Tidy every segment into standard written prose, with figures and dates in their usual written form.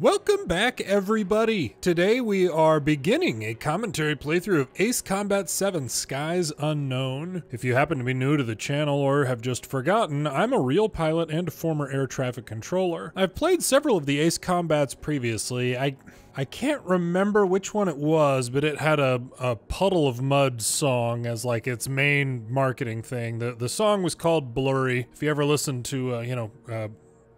Welcome back, everybody! Today we are beginning a commentary playthrough of Ace Combat 7 Skies Unknown. If you happen to be new to the channel or have just forgotten, I'm a real pilot and a former air traffic controller. I've played several of the Ace Combats previously. I can't remember which one it was, but it had a Puddle of Mud song as like its main marketing thing. The song was called Blurry. If you ever listen to,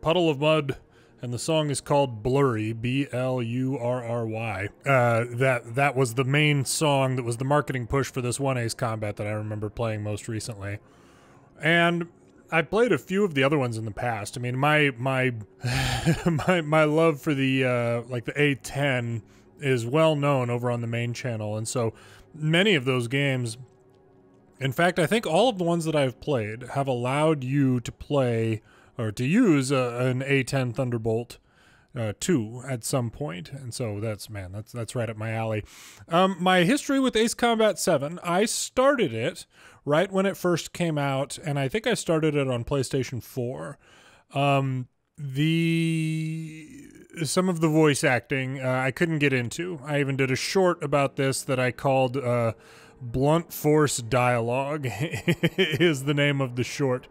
Puddle of Mud, and the song is called Blurry, B-L-U-R-R-Y. That was the main song that was the marketing push for this one Ace Combat that I remember playing most recently. And I played a few of the other ones in the past. I mean, my love for the the A-10 is well known over on the main channel, and so many of those games, in fact, I think all of the ones that I've played have allowed you to play or to use an A-10 Thunderbolt 2 at some point. And so that's right up my alley. My history with Ace Combat 7, I started it right when it first came out, and I think I started it on PlayStation 4. Some of the voice acting I couldn't get into. I even did a short about this that I called Blunt Force Dialogue is the name of the short.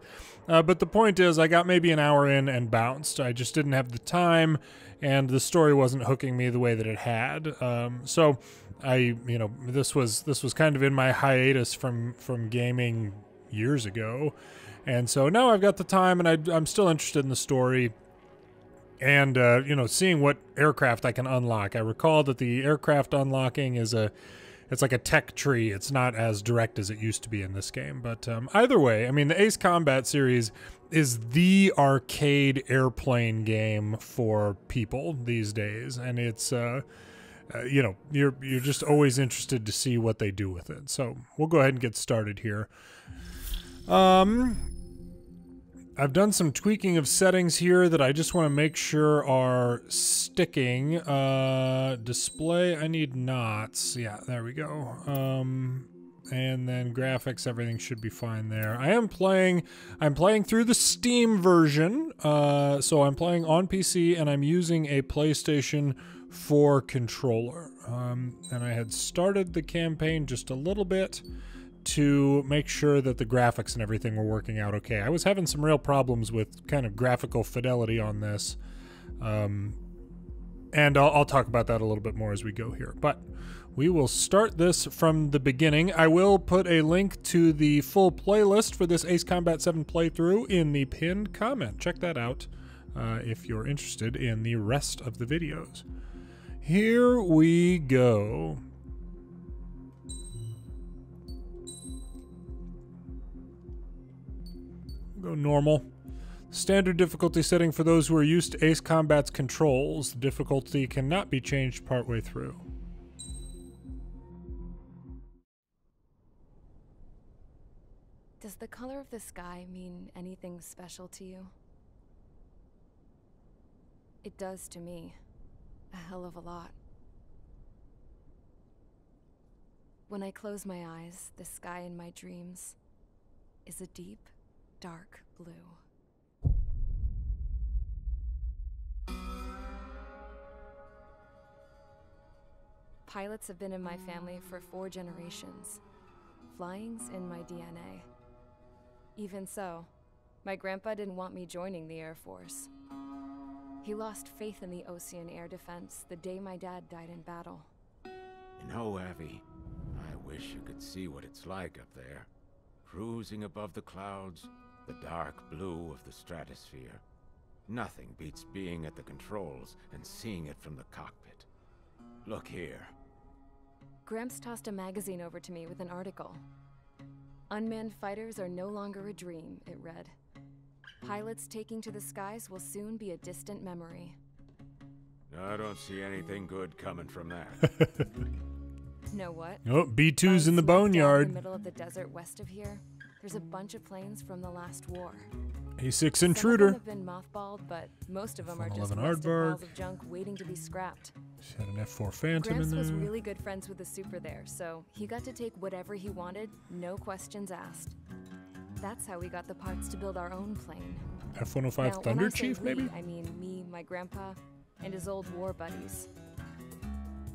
But the point is, I got maybe an hour in and bounced. I just didn't have the time, and the story wasn't hooking me the way that it had. So I, this was kind of in my hiatus from gaming years ago, and so now I've got the time, and I'm still interested in the story, and seeing what aircraft I can unlock. I recall that the aircraft unlocking is it's like a tech tree. It's not as direct as it used to be in this game. But either way, I mean, the Ace Combat series is the arcade airplane game for people these days. And it's, you're just always interested to see what they do with it. So we'll go ahead and get started here. I've done some tweaking of settings here that I just want to make sure are sticking. Display, I need knots. Yeah, there we go. And then graphics, everything should be fine there. I'm playing through the Steam version. So I'm playing on PC, and I'm using a PlayStation 4 controller. And I had started the campaign just a little bit to make sure that the graphics and everything were working out okay. I was having some real problems with kind of graphical fidelity on this. And I'll talk about that a little bit more as we go here. But we will start this from the beginning. I will put a link to the full playlist for this Ace Combat 7 playthrough in the pinned comment. Check that out if you're interested in the rest of the videos. Here we go. Go normal. Standard difficulty setting for those who are used to Ace Combat's controls. The difficulty cannot be changed partway through. Does the color of the sky mean anything special to you? It does to me. A hell of a lot. When I close my eyes, the sky in my dreams is a deep, dark blue. Pilots have been in my family for 4 generations. Flying's in my DNA. Even so, my grandpa didn't want me joining the Air Force. He lost faith in the Ocean Air Defense the day my dad died in battle. You know, Abby, I wish you could see what it's like up there. Cruising above the clouds, the dark blue of the stratosphere. Nothing beats being at the controls and seeing it from the cockpit. Look here. Gramps tossed a magazine over to me with an article. Unmanned fighters are no longer a dream, it read. Pilots taking to the skies will soon be a distant memory. I don't see anything good coming from that. Know what? Oh, B2's in the boneyard. In the middle of the desert west of here, there's a bunch of planes from the last war. A-6 Intruder. Some of them have been mothballed, but most of them are just rusted piles of junk waiting to be scrapped. She had an F4 Phantom in there. Gramps was really good friends with the super there, so he got to take whatever he wanted, no questions asked. That's how we got the parts to build our own plane. F-105 Thunder Chief, maybe? I mean, me, my grandpa, and his old war buddies.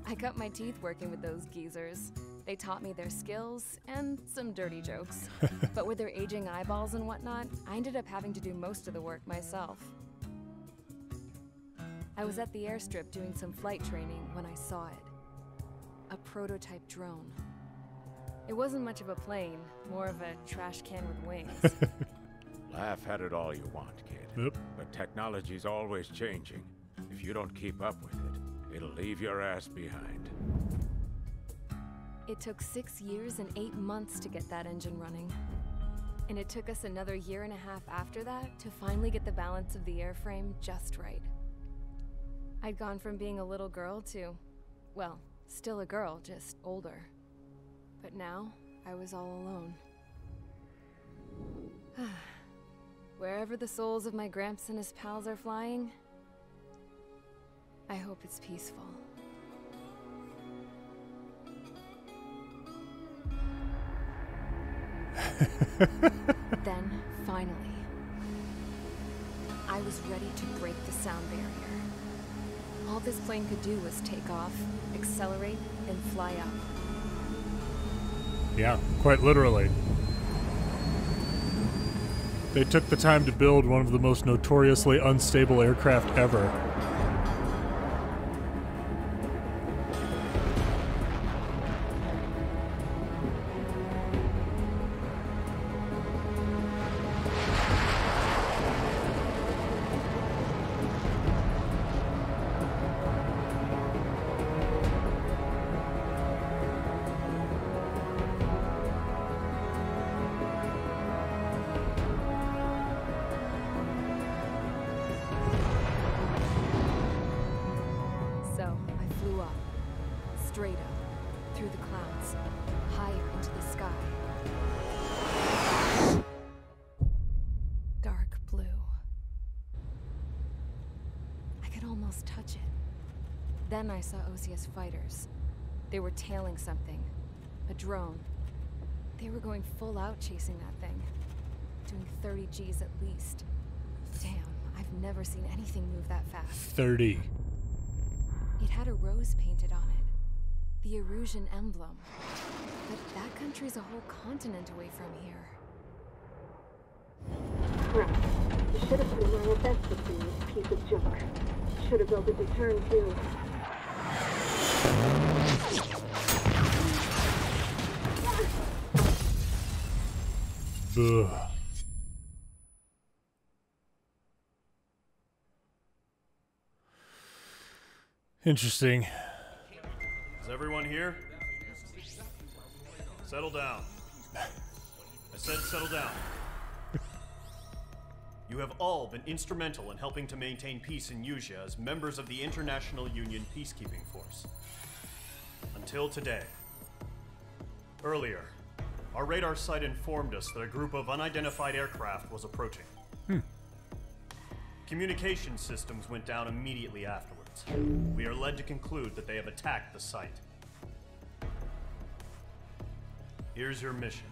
I cut my teeth working with those geezers. They taught me their skills and some dirty jokes. But with their aging eyeballs and whatnot, I ended up having to do most of the work myself. I was at the airstrip doing some flight training when I saw it. A prototype drone. It wasn't much of a plane, more of a trash can with wings. Laugh at it all you want, kid. Yep. But technology's always changing. If you don't keep up with it, it'll leave your ass behind. It took 6 years and 8 months to get that engine running. And it took us another 1.5 years after that to finally get the balance of the airframe just right. I'd gone from being a little girl to, well, still a girl, just older. But now, I was all alone. Wherever the souls of my Gramps and his pals are flying, I hope it's peaceful. Then, finally, I was ready to break the sound barrier. All this plane could do was take off, accelerate, and fly up. Yeah, quite literally. They took the time to build one of the most notoriously unstable aircraft ever. Then I saw Osea's fighters. They were tailing something. A drone. They were going full out chasing that thing. Doing 30 Gs at least. Damn, I've never seen anything move that fast. 30. It had a rose painted on it. The Erusian emblem. But that country's a whole continent away from here. Crap. You should have put a little vest between this piece of junk. Should have built a return too. Ugh. Interesting. Is everyone here? Settle down. I said settle down. You have all been instrumental in helping to maintain peace in Yuzha as members of the International Union Peacekeeping Force. Until today. Earlier, our radar site informed us that a group of unidentified aircraft was approaching. Communication systems went down immediately afterwards. We are led to conclude that they have attacked the site. Here's your mission.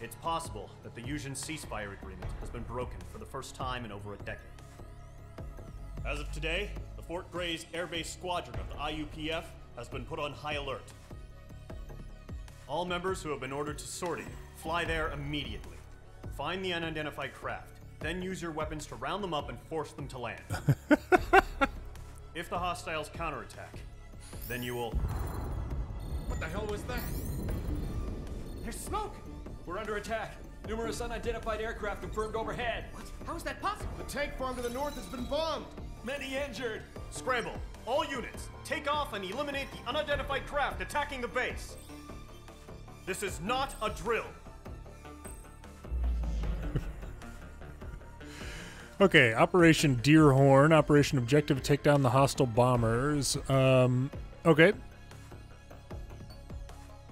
It's possible that the Yuzhin Ceasefire Agreement has been broken for the first time in over a decade. As of today, the Fort Gray's Air Base Squadron of the IUPF has been put on high alert. All members who have been ordered to sortie, fly there immediately. Find the unidentified craft, then use your weapons to round them up and force them to land. If the hostiles counterattack, then you will... What the hell was that? There's smoke! We're under attack. Numerous unidentified aircraft confirmed overhead. What? How is that possible? The tank farm to the north has been bombed. Many injured. Scramble. All units, take off and eliminate the unidentified craft attacking the base. This is not a drill. Okay, Operation Deerhorn. Operation Objective, take down the hostile bombers. Okay.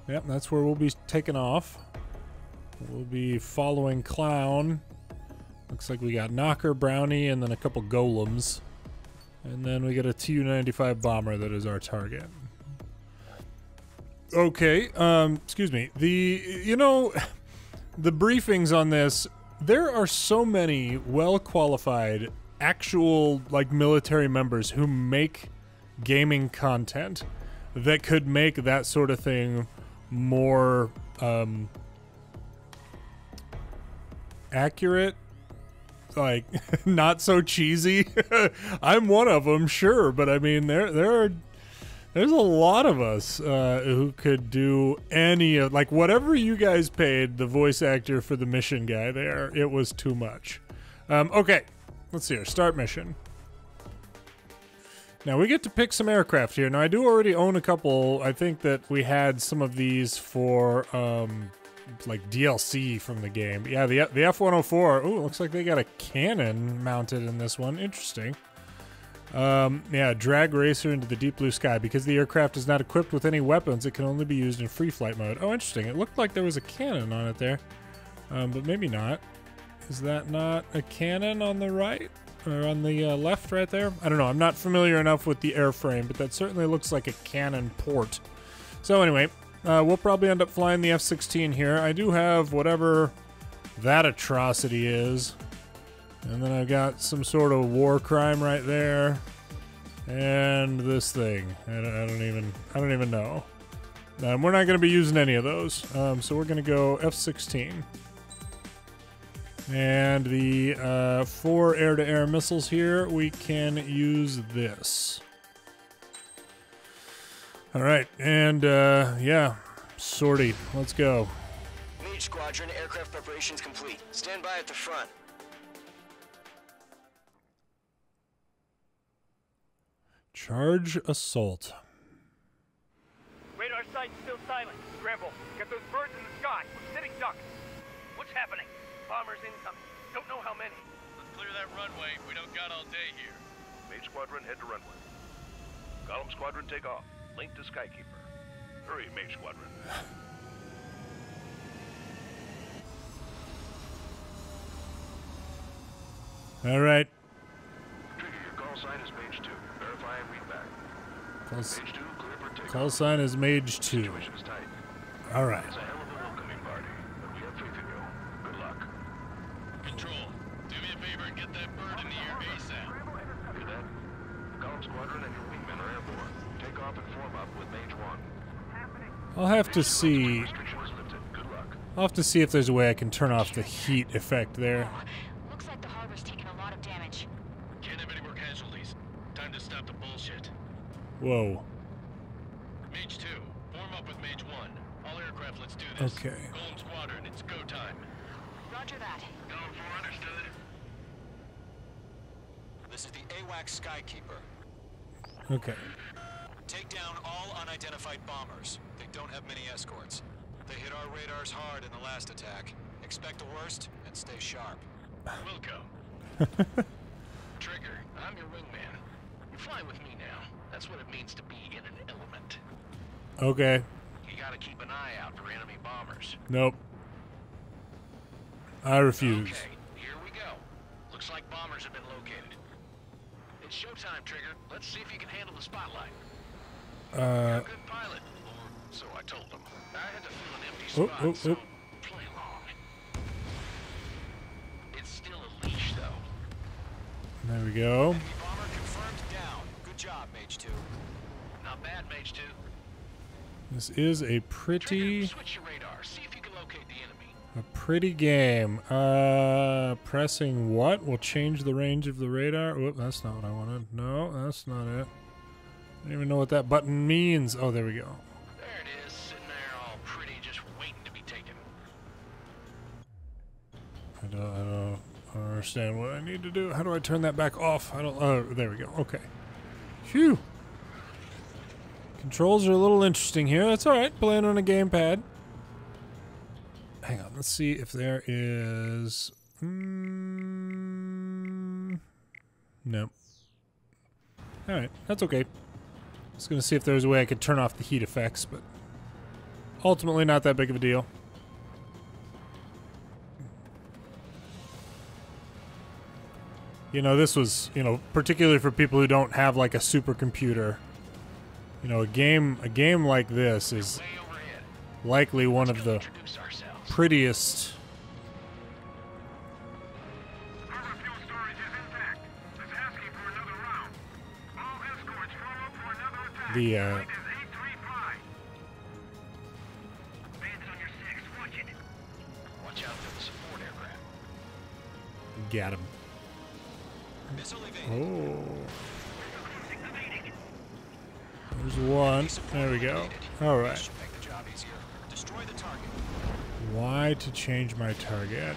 Yep, that's where we'll be taking off. We'll be following Clown. Looks like we got Knocker, Brownie, and then a couple golems. And then we got a Tu-95 bomber that is our target. Okay, excuse me. The briefings on this, there are so many well-qualified actual like military members who make gaming content that could make that sort of thing more accurate, like not so cheesy. I'm one of them, sure, but I mean there's a lot of us who could do any of, like, whatever you guys paid the voice actor for the mission guy there, it was too much. Okay, let's see here. Start mission. Now we get to pick some aircraft here. Now I do already own a couple. I think that we had some of these for like DLC from the game. Yeah, the F-104. Ooh, looks like they got a cannon mounted in this one. Interesting. Yeah, drag racer into the deep blue sky. Because the aircraft is not equipped with any weapons, it can only be used in free flight mode. Oh, interesting. It looked like there was a cannon on it there, but maybe not. Is that not a cannon on the right? Or on the left right there? I don't know. I'm not familiar enough with the airframe, but that certainly looks like a cannon port. So anyway, we'll probably end up flying the F-16 here. I do have whatever that atrocity is. And then I've got some sort of war crime right there. And this thing. I don't even know. We're not going to be using any of those. So we're going to go F-16. And the 4 air-to-air missiles here, we can use this. All right, and yeah, sortie. Let's go. Mage squadron, aircraft preparations complete. Stand by at the front. Charge assault. Radar site still silent. Scramble. Get those birds in the sky. We're sitting ducks. What's happening? Bombers incoming. Don't know how many. Let's clear that runway. We don't got all day here. Main squadron, head to runway. Column squadron, take off. Link to Skykeeper. Hurry, main squadron. All right. Trigger, your call sign is Mage 2. Verify and read back. Mage 2, clear for takeoff. Call sign is Mage 2. Situation is tight. All right. I'll have to see if there's a way I can turn off the heat effect there. Looks like the harbor's taken a lot of damage. Can't have any more casualties. Time to stop the bullshit. Whoa. Mage 2, form up with Mage 1. All aircraft, let's do this. Okay. Golem squadron, it's go time. Roger that. Golem 4, understood. This is the AWACS Skykeeper. Okay. Take down all unidentified bombers. They don't have many escorts. They hit our radars hard in the last attack. Expect the worst and stay sharp. We'll go. Trigger, I'm your wingman. You fly with me now. That's what it means to be in an element. Okay. You gotta keep an eye out for enemy bombers. Nope. I refuse. Okay, here we go. Looks like bombers have been located. It's showtime, Trigger. Let's see if you can handle the spotlight. You're a good pilot, or so I told them. I had to fill an empty spot, so play long. It's still a leash, though. There we go. Enemy bomber confirmed down. Good job, Mage 2. Not bad, Mage 2. This is a pretty... Trigger, switch your radar. See if you can locate the enemy. A pretty game. Pressing what will change the range of the radar? Whoop, that's not what I wanted. No, that's not it. I don't even know what that button means. Oh, there we go. There it is, sitting there all pretty, just waiting to be taken. I don't understand what I need to do. How do I turn that back off? I don't... Oh, there we go. Okay. Phew. Controls are a little interesting here. That's all right. Playing on a gamepad. Hang on. Let's see if there is... No. All right. That's okay. I was going to see if there was a way I could turn off the heat effects, but ultimately not that big of a deal. You know, this was, you know, particularly for people who don't have like a supercomputer, you know, a game like this is likely one of the prettiest the Got him. Oh. There's one. There we go. All right. Why to change my target?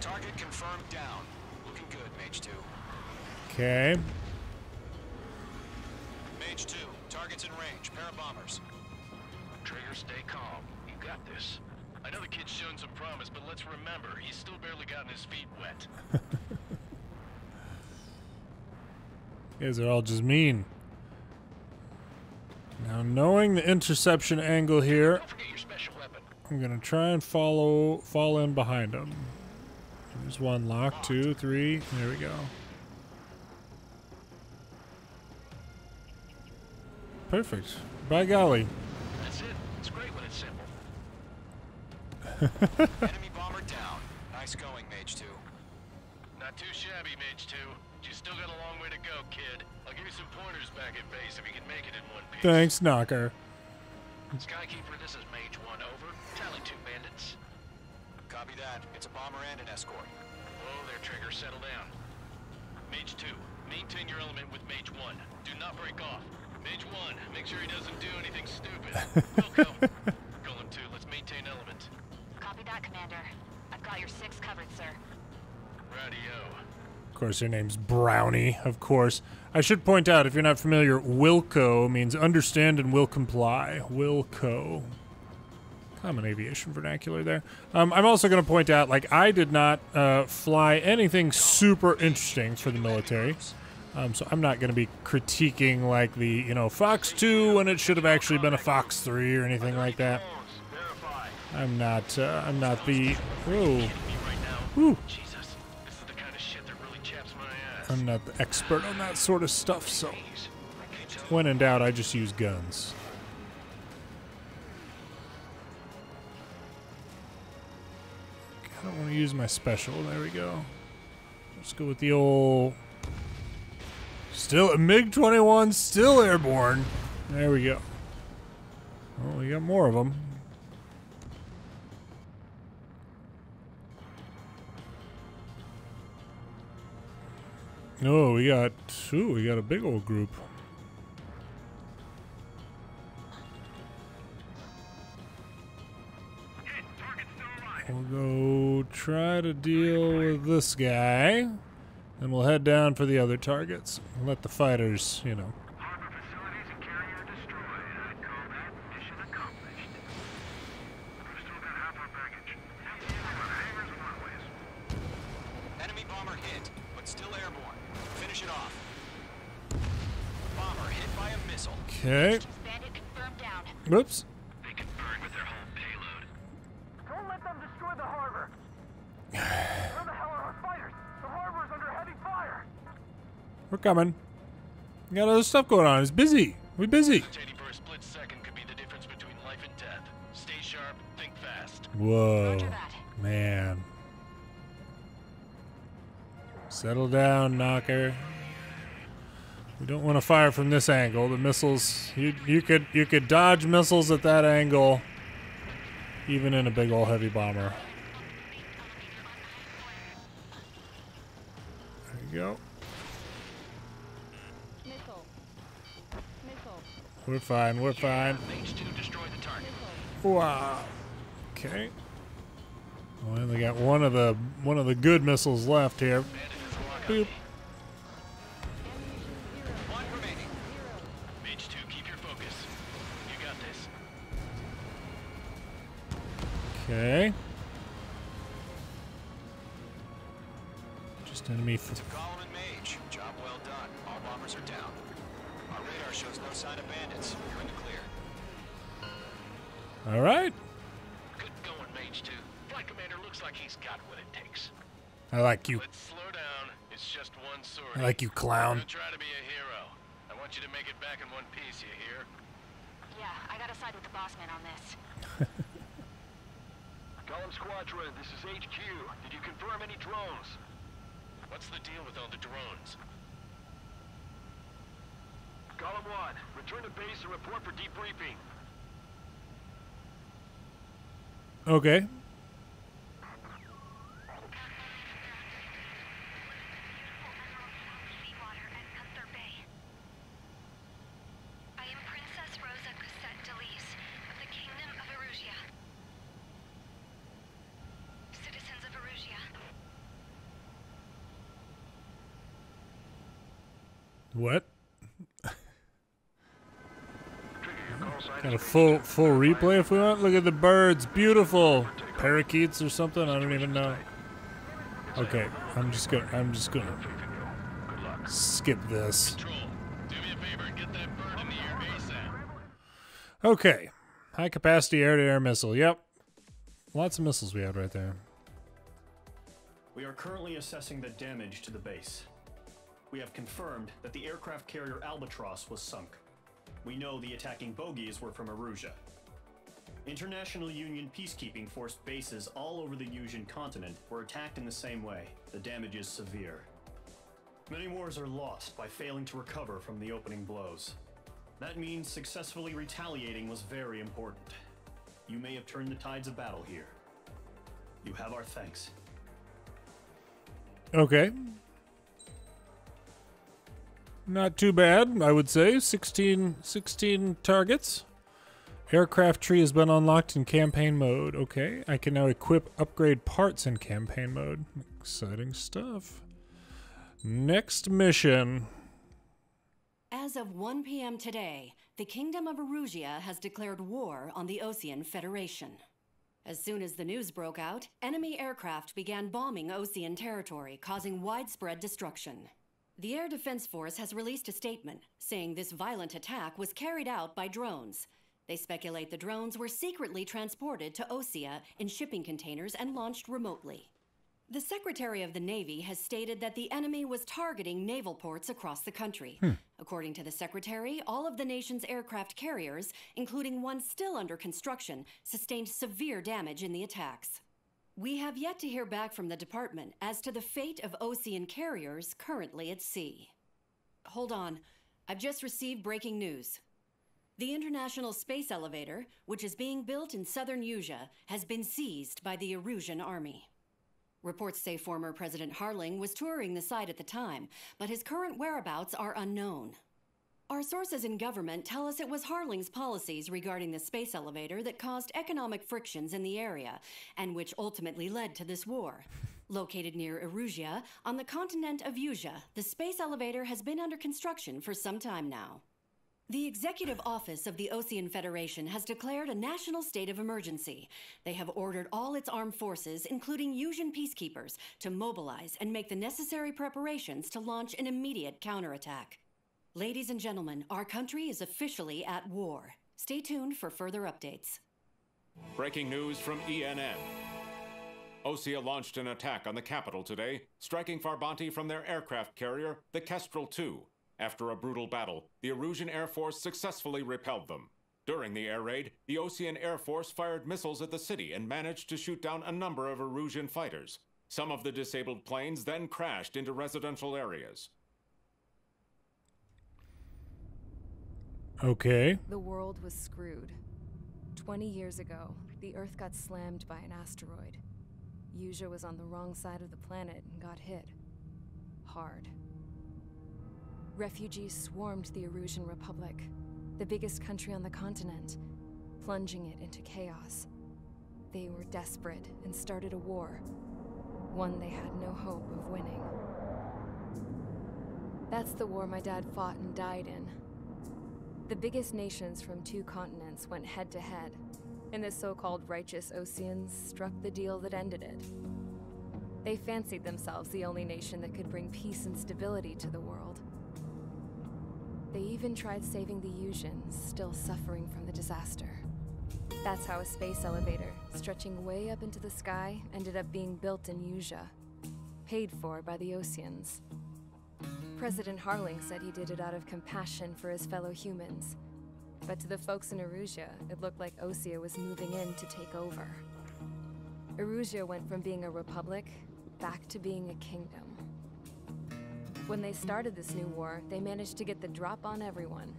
Target confirmed down. Looking good, Mage 2. Okay. Mage 2, targets in range. Parabombers. Trigger, stay calm. You got this. I know the kid's shown some promise, but let's remember, he's still barely gotten his feet wet. You guys are all just mean. Now, knowing the interception angle here, don't forget your special weapon. I'm going to try and fall in behind him. There's one lock, two, three. There we go. Perfect. By golly. That's it. It's great when it's simple. Enemy bomber down. Nice going, Mage 2. Not too shabby, Mage 2. You still got a long way to go, kid. I'll give you some pointers back at base if you can make it in one piece. Thanks, Knocker. Skykeeper, this is Mage 1 over. Tally 2 bandits. Copy that. It's a bomber and an escort. Whoa there, Trigger. Settle down. Mage 2, maintain your element with Mage 1. Do not break off. Mage 1, make sure he doesn't do anything stupid. Wilco. Golem 2, let's maintain element. Copy that, Commander. I've got your 6 covered, sir. Radio. Of course, your name's Brownie, of course. I should point out, if you're not familiar, Wilco means understand and will comply. Wilco. Common aviation vernacular there. I'm also going to point out, like, I did not fly anything super interesting for the military. So I'm not going to be critiquing, like, the, you know, Fox 2 when it should have actually been a Fox 3 or anything like that. I'm not the... Whoa. Whew. I'm not the expert on that sort of stuff, so when in doubt, I just use guns. I don't want to use my special. There we go. Let's go with the old... Still, MiG-21, still airborne. There we go. Oh, we got more of them. No, we got two. We got a big old group. We'll go try to deal with this guy, and we'll head down for the other targets. Let the fighters, you know. Harbor facilities and carrier destroyed. I'd call that mission accomplished. We've still got half our baggage. Have to deal with hangars and runways. Enemy bomber hit, but still airborne. Finish it off. Bomber hit by a missile. Okay. Bandit confirmed down. Whoops. They can burn with their whole payload. Don't let them destroy the harbor. Where the hell are our fighters? The harbor is under heavy fire. We're coming. We got other stuff going on. It's busy. We're busy. Rotating for a split second could be the difference between life and death. Stay sharp. Think fast. Whoa, man. Settle down, Knocker. We don't want to fire from this angle. The missiles, you could dodge missiles at that angle, even in a big old heavy bomber. There you go. Missile. We're fine. We're fine. Wow. Okay. We only got one of the good missiles left here. Boop. One remaining. Mage 2, keep your focus. You got this. Okay. Just enemy for column and mage. Job well done. All bombers are down. Our radar shows no sign of bandits. You're in the clear. All right. Good going, Mage 2. Flight commander looks like he's got what it takes. I like you. Let's slow down. It's just one sword. I like you, clown. Don't try to be a hero. I want you to make it back in one piece, you hear? Yeah, I gotta side with the boss man on this. Column Squadron, this is HQ. Did you confirm any drones? What's the deal with all the drones? Column 1, return to base and report for debriefing. Okay. What? Got a full replay if we want. Look at the birds, beautiful parakeets or something. I don't even know. Okay, I'm just gonna skip this. Okay, high capacity air-to-air missile. Yep, lots of missiles we had right there. We are currently assessing the damage to the base. We have confirmed that the aircraft carrier Albatross was sunk. We know the attacking bogies were from Erusea. International Union peacekeeping force bases all over the Yuzhin continent were attacked in the same way. The damage is severe. Many wars are lost by failing to recover from the opening blows. That means successfully retaliating was very important. You may have turned the tides of battle here. You have our thanks. Okay. Not too bad, I would say. 16 targets. Aircraft tree has been unlocked in campaign mode. Okay, I can now equip upgrade parts in campaign mode. Exciting stuff. Next mission. As of 1 p.m. today, the Kingdom of Erusea has declared war on the Osean Federation. As soon as the news broke out, enemy aircraft began bombing Osean territory, causing widespread destruction. The Air Defense Force has released a statement saying this violent attack was carried out by drones. They speculate the drones were secretly transported to Osea in shipping containers and launched remotely. The Secretary of the Navy has stated that the enemy was targeting naval ports across the country. According to the Secretary, all of the nation's aircraft carriers, including one still under construction, sustained severe damage in the attacks. We have yet to hear back from the department as to the fate of Osean carriers currently at sea. Hold on, I've just received breaking news. The International Space Elevator, which is being built in southern Yuzha, has been seized by the Erusian army. Reports say former President Harling was touring the site at the time, but his current whereabouts are unknown. Our sources in government tell us it was Harling's policies regarding the space elevator that caused economic frictions in the area, and which ultimately led to this war. Located near Erusea, on the continent of Yuzha, the space elevator has been under construction for some time now. The Executive Office of the Osean Federation has declared a national state of emergency. They have ordered all its armed forces, including Yuzhin peacekeepers, to mobilize and make the necessary preparations to launch an immediate counterattack. Ladies and gentlemen, our country is officially at war. Stay tuned for further updates. Breaking news from ENN. Osea launched an attack on the capital today, striking Farbanti from their aircraft carrier, the Kestrel II. After a brutal battle, the Erusian Air Force successfully repelled them. During the air raid, the Osean Air Force fired missiles at the city and managed to shoot down a number of Erusian fighters. Some of the disabled planes then crashed into residential areas. Okay. The world was screwed. 20 years ago, the Earth got slammed by an asteroid. Yuzha was on the wrong side of the planet and got hit. Hard. Refugees swarmed the Erusian Republic, the biggest country on the continent, plunging it into chaos. They were desperate and started a war. One they had no hope of winning. That's the war my dad fought and died in. The biggest nations from two continents went head-to-head, and the so-called righteous Oseans struck the deal that ended it. They fancied themselves the only nation that could bring peace and stability to the world. They even tried saving the Yuzhins, still suffering from the disaster. That's how a space elevator, stretching way up into the sky, ended up being built in Yuzha, paid for by the Oseans. President Harling said he did it out of compassion for his fellow humans. But to the folks in Erusea, it looked like Osea was moving in to take over. Erusea went from being a republic back to being a kingdom. When they started this new war, they managed to get the drop on everyone.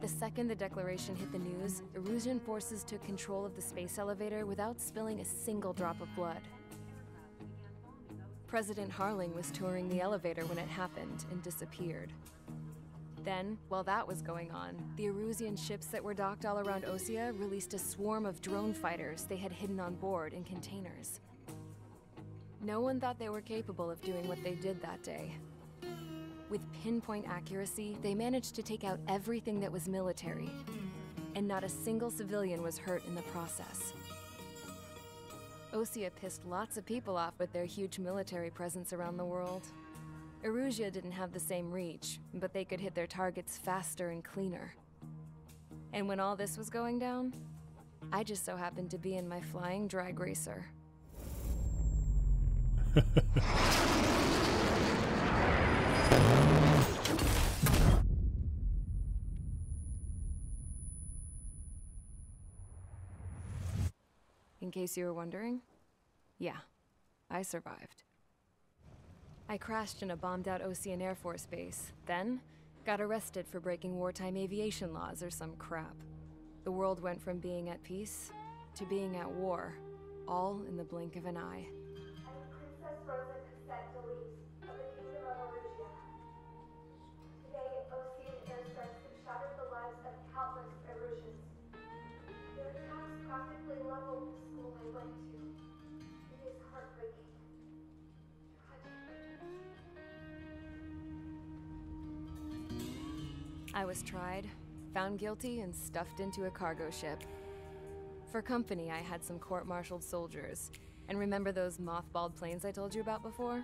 The second the declaration hit the news, Erusean forces took control of the space elevator without spilling a single drop of blood. President Harling was touring the elevator when it happened and disappeared. Then, while that was going on, the Erusean ships that were docked all around Osea released a swarm of drone fighters they had hidden on board in containers. No one thought they were capable of doing what they did that day. With pinpoint accuracy, they managed to take out everything that was military, and not a single civilian was hurt in the process. Osea pissed lots of people off with their huge military presence around the world. Erusea didn't have the same reach, but they could hit their targets faster and cleaner. And when all this was going down, I just so happened to be in my flying drag racer. In case you were wondering, yeah, I survived. I crashed in a bombed-out Osean Air Force base, then got arrested for breaking wartime aviation laws or some crap. The world went from being at peace to being at war, all in the blink of an eye. I was tried, found guilty, and stuffed into a cargo ship. For company, I had some court-martialed soldiers. And remember those mothballed planes I told you about before?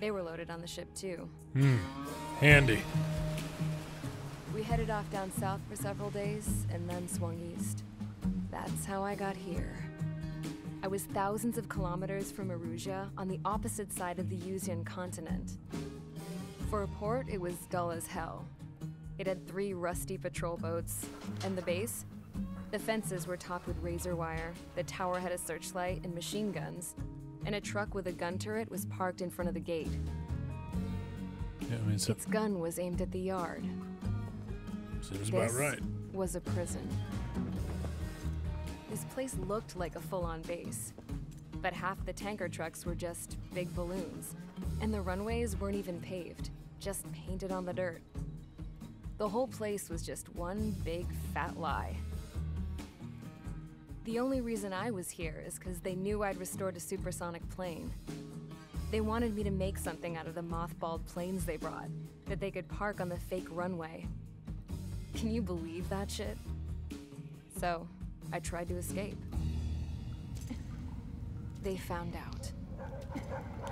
They were loaded on the ship, too. Hmm. Handy. We headed off down south for several days, and then swung east. That's how I got here. I was thousands of kilometers from Erusea, on the opposite side of the Yuzhan continent. For a port, it was dull as hell. It had 3 rusty patrol boats, and the base? The fences were topped with razor wire, the tower had a searchlight and machine guns, and a truck with a gun turret was parked in front of the gate. Yeah, I mean, its gun was aimed at the yard. Seems about right. This was a prison. This place looked like a full-on base, but half the tanker trucks were just big balloons, and the runways weren't even paved, just painted on the dirt. The whole place was just one big fat lie. The only reason I was here is because they knew I'd restored a supersonic plane. They wanted me to make something out of the mothballed planes they brought, that they could park on the fake runway. Can you believe that shit? So, I tried to escape. They found out,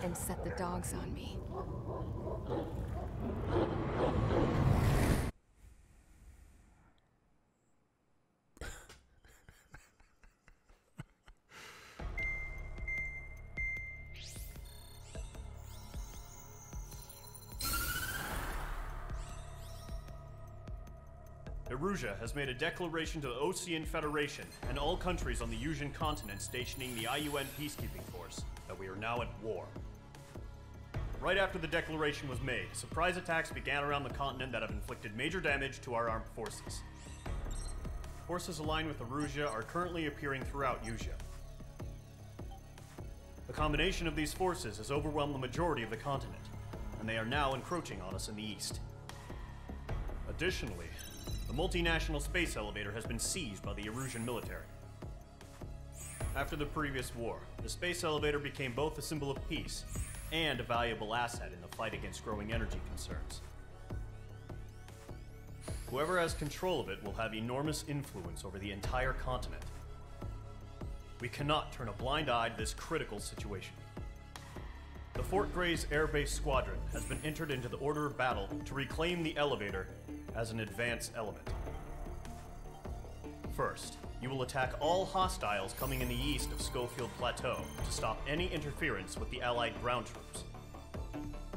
and set the dogs on me. Erusea has made a declaration to the Osean Federation and all countries on the Yuzhan continent stationing the IUN peacekeeping force that we are now at war. Right after the declaration was made, surprise attacks began around the continent that have inflicted major damage to our armed forces. Forces aligned with Erusea are currently appearing throughout Yuzha. The combination of these forces has overwhelmed the majority of the continent, and they are now encroaching on us in the east. Additionally, the multinational space elevator has been seized by the Erusean military. After the previous war, the space elevator became both a symbol of peace and a valuable asset in the fight against growing energy concerns. Whoever has control of it will have enormous influence over the entire continent. We cannot turn a blind eye to this critical situation. The Fort Gray's Air Base Squadron has been entered into the order of battle to reclaim the elevator as an advanced element. First, you will attack all hostiles coming in the east of Schofield Plateau to stop any interference with the Allied ground troops.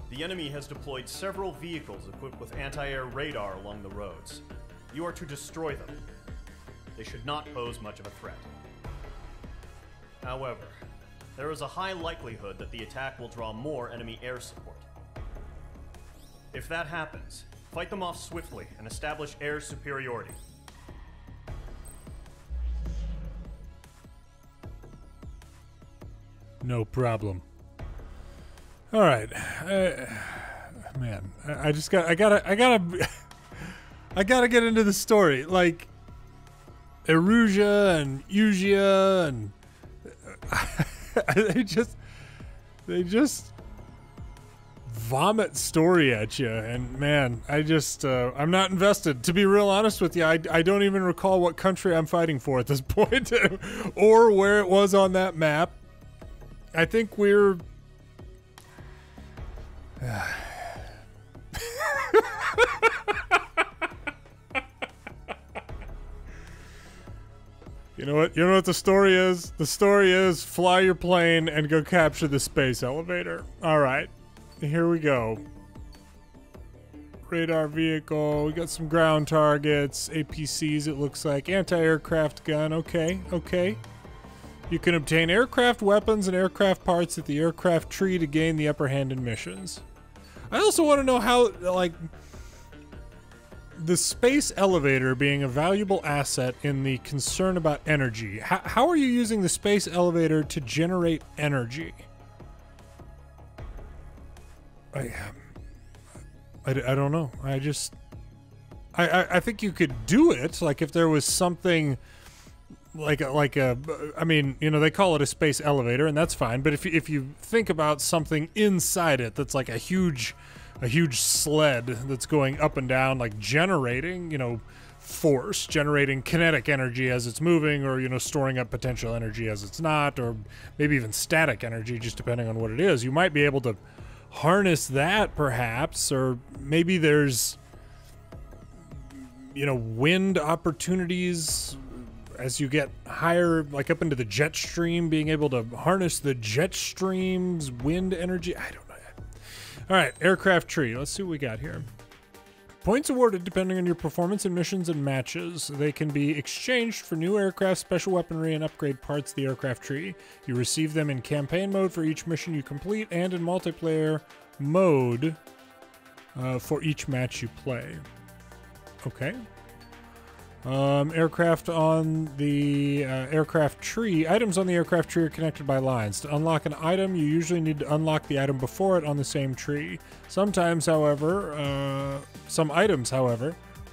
The enemy has deployed several vehicles equipped with anti-air radar along the roads. You are to destroy them. They should not pose much of a threat. However, there is a high likelihood that the attack will draw more enemy air support, If that happens, fight them off swiftly and establish air superiority. No problem. All right, man, I gotta get into the story. Like Erusea and Usea and they just vomit story at you, and man, I'm not invested. To be real honest with you, I don't even recall what country I'm fighting for at this point, or where it was on that map. I think we're... You know what? You know what the story is? The story is fly your plane and go capture the space elevator. All right. Here we go. Radar vehicle. We got some ground targets. APCs, it looks like. Anti-aircraft gun. Okay. Okay. You can obtain aircraft weapons and aircraft parts at the aircraft tree to gain the upper hand in missions. I also want to know how, like, the space elevator being a valuable asset in the concern about energy. How are you using the space elevator to generate energy? I don't know. I think you could do it, like, if there was something... I mean, you know, they call it a space elevator, and that's fine. But if you think about something inside it that's like a huge sled that's going up and down, like generating, you know, force, generating kinetic energy as it's moving, or, you know, storing up potential energy as it's not, or maybe even static energy, just depending on what it is. You might be able to harness that, perhaps, or maybe there's, you know, wind opportunities. As you get higher, like up into the jet stream, being able to harness the jet stream's wind energy. I don't know. All right, aircraft tree. Let's see what we got here. Points awarded depending on your performance in missions and matches. They can be exchanged for new aircraft, special weaponry, and upgrade parts of the aircraft tree. You receive them in campaign mode for each mission you complete and in multiplayer mode for each match you play. Okay. Aircraft on the aircraft tree. Items on the aircraft tree are connected by lines. To unlock an item, you usually need to unlock the item before it on the same tree. Sometimes, however, some items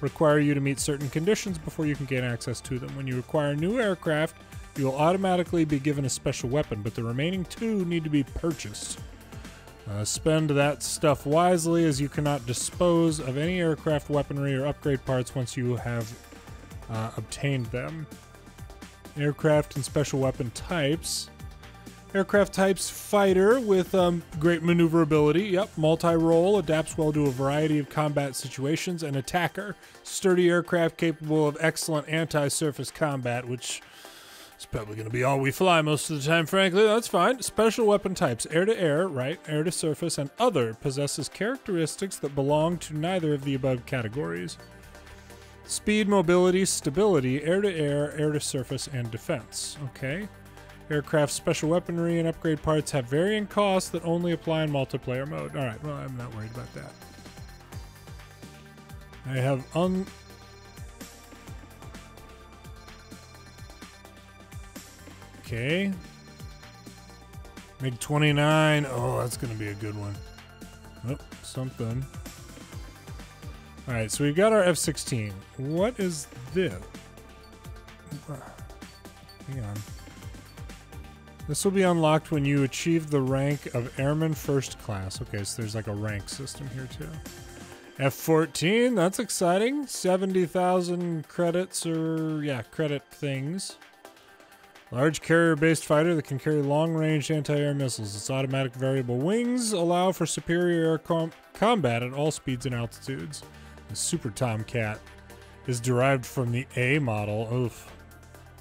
require you to meet certain conditions before you can gain access to them. When you acquire new aircraft, you will automatically be given a special weapon, but the remaining two need to be purchased. Spend that stuff wisely, as you cannot dispose of any aircraft weaponry or upgrade parts once you have obtained them. Aircraft and special weapon types. Aircraft types: fighter with great maneuverability. Yep. Multi-role, adapts well to a variety of combat situations. And attacker: sturdy aircraft capable of excellent anti-surface combat, which is probably going to be all we fly most of the time, frankly. That's fine. Special weapon types: air-to-air, right, air-to-surface, and other. Possesses characteristics that belong to neither of the above categories. Speed, mobility, stability, air-to-air, air-to-surface, and defense. Okay. Aircraft special weaponry and upgrade parts have varying costs that only apply in multiplayer mode. All right, well, I'm not worried about that. I have Okay. MiG-29. Oh, that's going to be a good one. Oh, something. All right, so we've got our F-16. What is this? Hang on. This will be unlocked when you achieve the rank of Airman First Class. Okay, so there's like a rank system here too. F-14, that's exciting. 70,000 credits or, yeah, credit things. Large carrier-based fighter that can carry long-range anti-air missiles. Its automatic variable wings allow for superior air combat at all speeds and altitudes. The Super Tomcat is derived from the A model. Oof.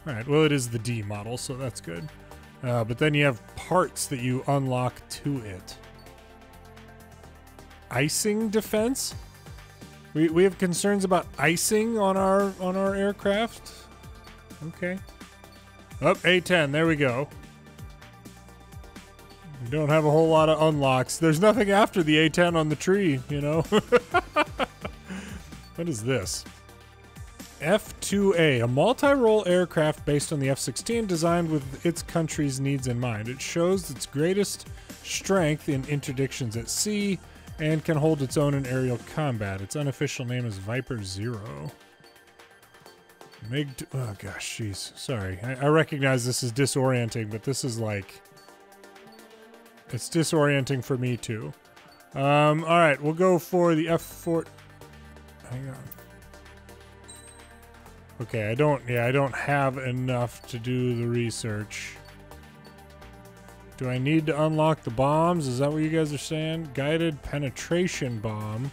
All right, well, it is the D model, so that's good. But then you have parts that you unlock to it. Icing defense? We have concerns about icing on our aircraft. Okay. Up, A-10, there we go. don't have a whole lot of unlocks. There's nothing after the A-10 on the tree, you know? What is this? F2A, a multi-role aircraft based on the F-16 designed with its country's needs in mind. It shows its greatest strength in interdictions at sea and can hold its own in aerial combat. Its unofficial name is Viper Zero. Oh gosh, jeez. Sorry. I recognize this is disorienting, but this is like... It's disorienting for me too. Alright, we'll go for the F4... Hang on. Okay, I don't have enough to do the research. Do I need to unlock the bombs? Is that what you guys are saying? Guided penetration bomb.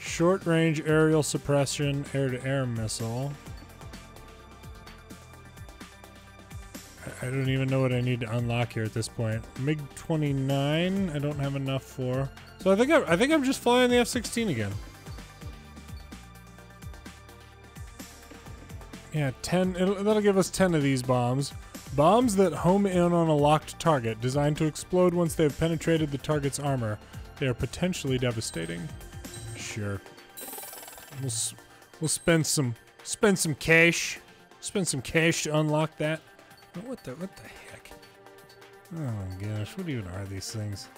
Short-range aerial suppression, air-to-air missile. I don't even know what I need to unlock here at this point. MiG-29, I don't have enough for. So I think I'm just flying the F-16 again. Yeah, 10, that'll give us 10 of these bombs. Bombs that home in on a locked target, designed to explode once they've penetrated the target's armor. They are potentially devastating. Sure. We'll spend some cash. Spend some cash to unlock that. What the heck? Oh my gosh, what even are these things?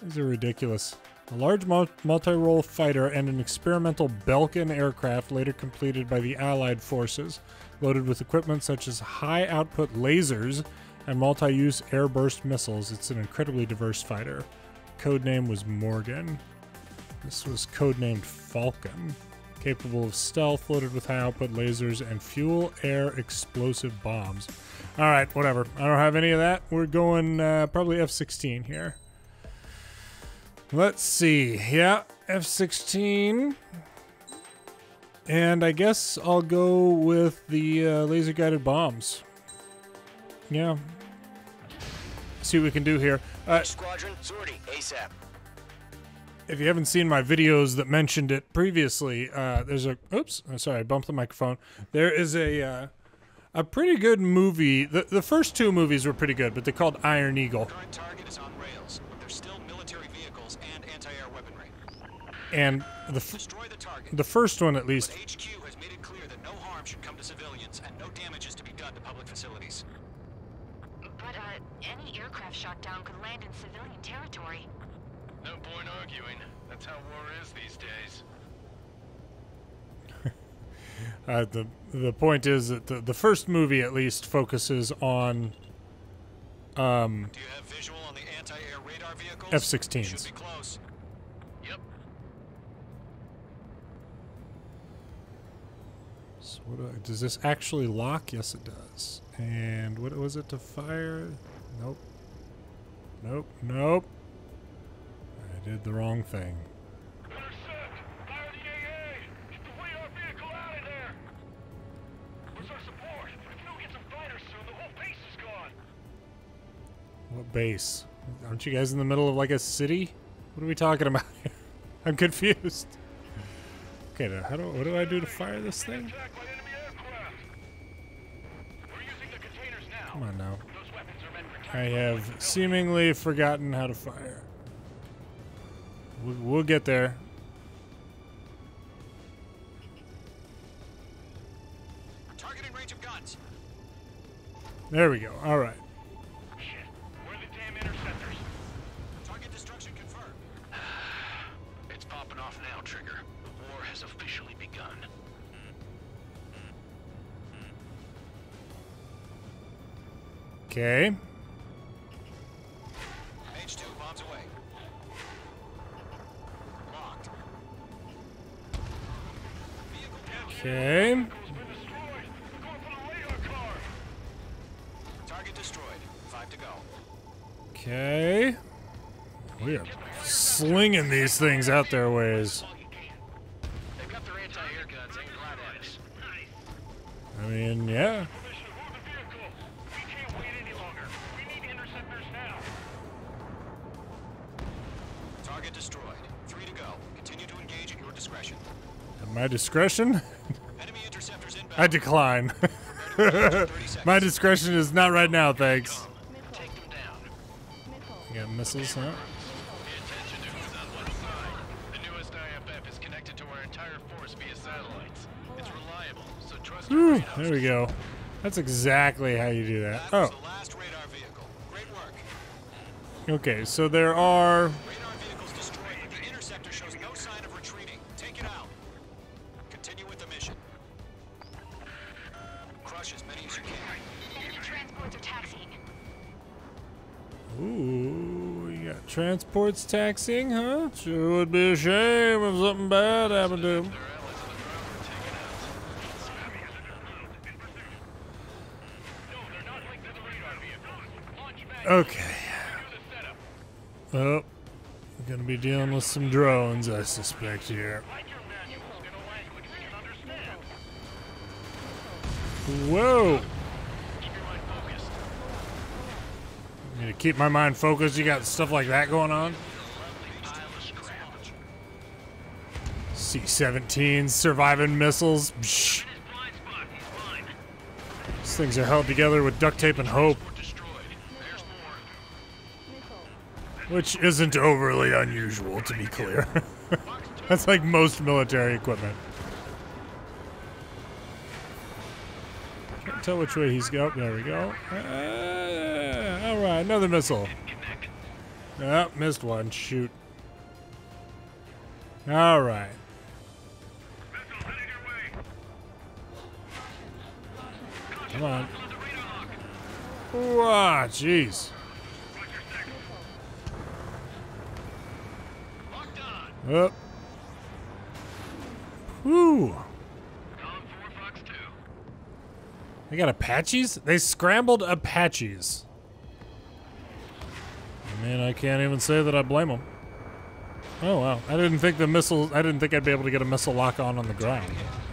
These are ridiculous. A large multi-role fighter and an experimental Belkin aircraft later completed by the Allied forces, loaded with equipment such as high-output lasers and multi-use airburst missiles. It's an incredibly diverse fighter. Codename was Morgan. This was codenamed Falcon. Capable of stealth, loaded with high-output lasers, and fuel-air explosive bombs. All right, whatever. I don't have any of that. We're going probably F-16 here. Let's see. Yeah, F-16. And I guess I'll go with the laser-guided bombs. Yeah. See what we can do here. Squadron sortie ASAP. If you haven't seen my videos that mentioned it previously, there's a... Oops, I'm sorry, I bumped the microphone. There is a pretty good movie. The first two movies were pretty good, but they're called Iron Eagle. Current target is on rails, but there's still military vehicles and anti-air weaponry. And the first one, at least... But HQ has made it clear that no harm should come to civilians and no damage is to be done to public facilities. But any aircraft shot down could land in civilian territory. No point arguing. That's how war is these days. The point is that the first movie at least focuses on Do you have visual on the anti-air radar vehicles? F-16s. Should be close. Yep. So what do does this actually lock? Yes, it does. And what was it to fire? Nope. Nope. Nope. Did the wrong thing. They're set. Fire the AA. Get the radar vehicle out of there. Where's our support? If we don't get some fighters soon, the whole base is gone. What base? Aren't you guys in the middle of like a city? What are we talking about here? I'm confused. Okay, now what do I do to fire this thing? We're using the containers now. Come on now. Those weapons are meant for I have seemingly forgotten how to fire. We'll get there. Target in range of guns. There we go. All right. Shit. We're the damn interceptors. Target destruction confirmed. It's popping off now, Trigger. The war has officially begun. Okay. Okay. Target destroyed. 5 to go. Okay. We are slinging these things out their ways. They've got their anti-air guns. They can drive at us. I mean, yeah. We can't wait any longer. We need interceptors now. Target destroyed. 3 to go. Continue to engage at your discretion. At my discretion? I decline. My discretion is not right now, thanks. Take them down. You got missiles, huh? Pay attention to who's on what side. The newest IFF is connected to our entire force via satellites. It's reliable, so trust your radar. There we go. That's exactly how you do that. Oh. The last radar vehicle. Great work. Okay, so there are... Radar vehicles destroyed, but the interceptor shows no sign of retreating. Take it out. Continue with the mission. Crush as many as you can. Enemy transports are taxiing. Ooh, you got transports taxiing, huh? Sure would be a shame if something bad happened to them. Okay. Oh, we're gonna be dealing with some drones, I suspect, here. Whoa! I'm gonna keep my mind focused. You got stuff like that going on. C-17s, surviving missiles. Psh. These things are held together with duct tape and hope. Which isn't overly unusual, to be clear. That's like most military equipment. Can't tell which way he's going. There we go. All right, another missile. Oh, missed one. Shoot. All right. Come on. Wow, jeez. Up. Whew. They got Apaches? They scrambled Apaches. Man, I can't even say that I blame them. Oh, wow. I didn't think the missile... I didn't think I'd be able to get a missile lock on the ground.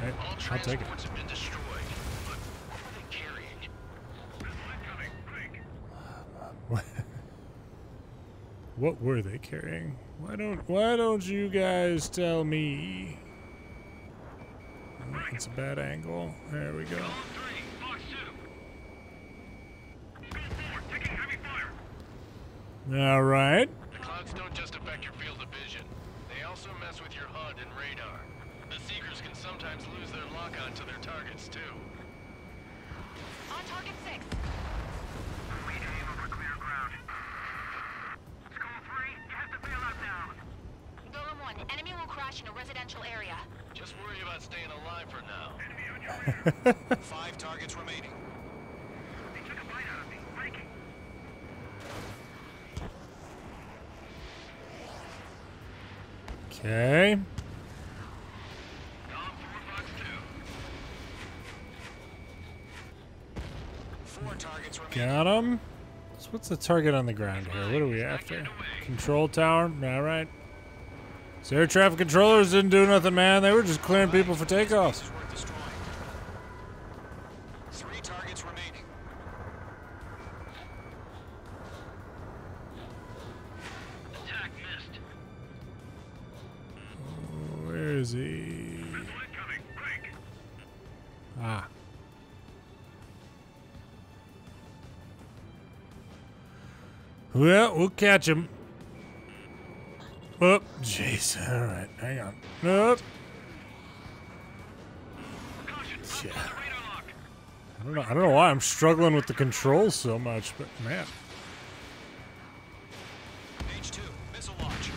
Right, I'll take it. What were they carrying? Why don't you guys tell me? Oh, it's a bad angle. There we go. All right. The clouds don't just affect your field of vision. They also mess with your HUD and radar. The seekers can sometimes lose their lock on to their targets too. On target 6. Enemy will crash in a residential area. Just worry about staying alive for now. Enemy on your rear. 5 targets remaining. They took a bite out of me. Breaking. Okay. Down 4 Fox 2. 4 targets remaining. Got him. So what's the target on the ground here? What are we after? Control tower? All right. So air traffic controllers didn't do nothing, man. They were just clearing people for takeoffs. 3 targets remaining. Attack missed. Oh, where is he? Ah. Well, we'll catch him. Oh, jeez. All right, hang on. Nope. Yeah. I don't know why I'm struggling with the controls so much, but man. H2, missile launch.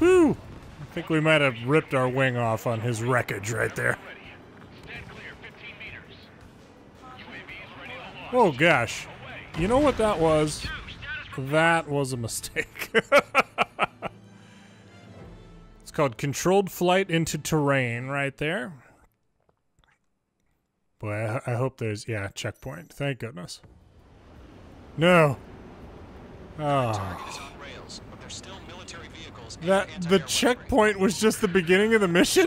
Woo! I think we might have ripped our wing off on his wreckage right there. Stand clear, 15 meters. UAV is ready to launch. Oh gosh. You know what that was? That was a mistake. It's called Controlled Flight into Terrain right there. Boy, I hope there's, yeah, checkpoint. Thank goodness. No. Oh. The checkpoint was just the beginning of the mission?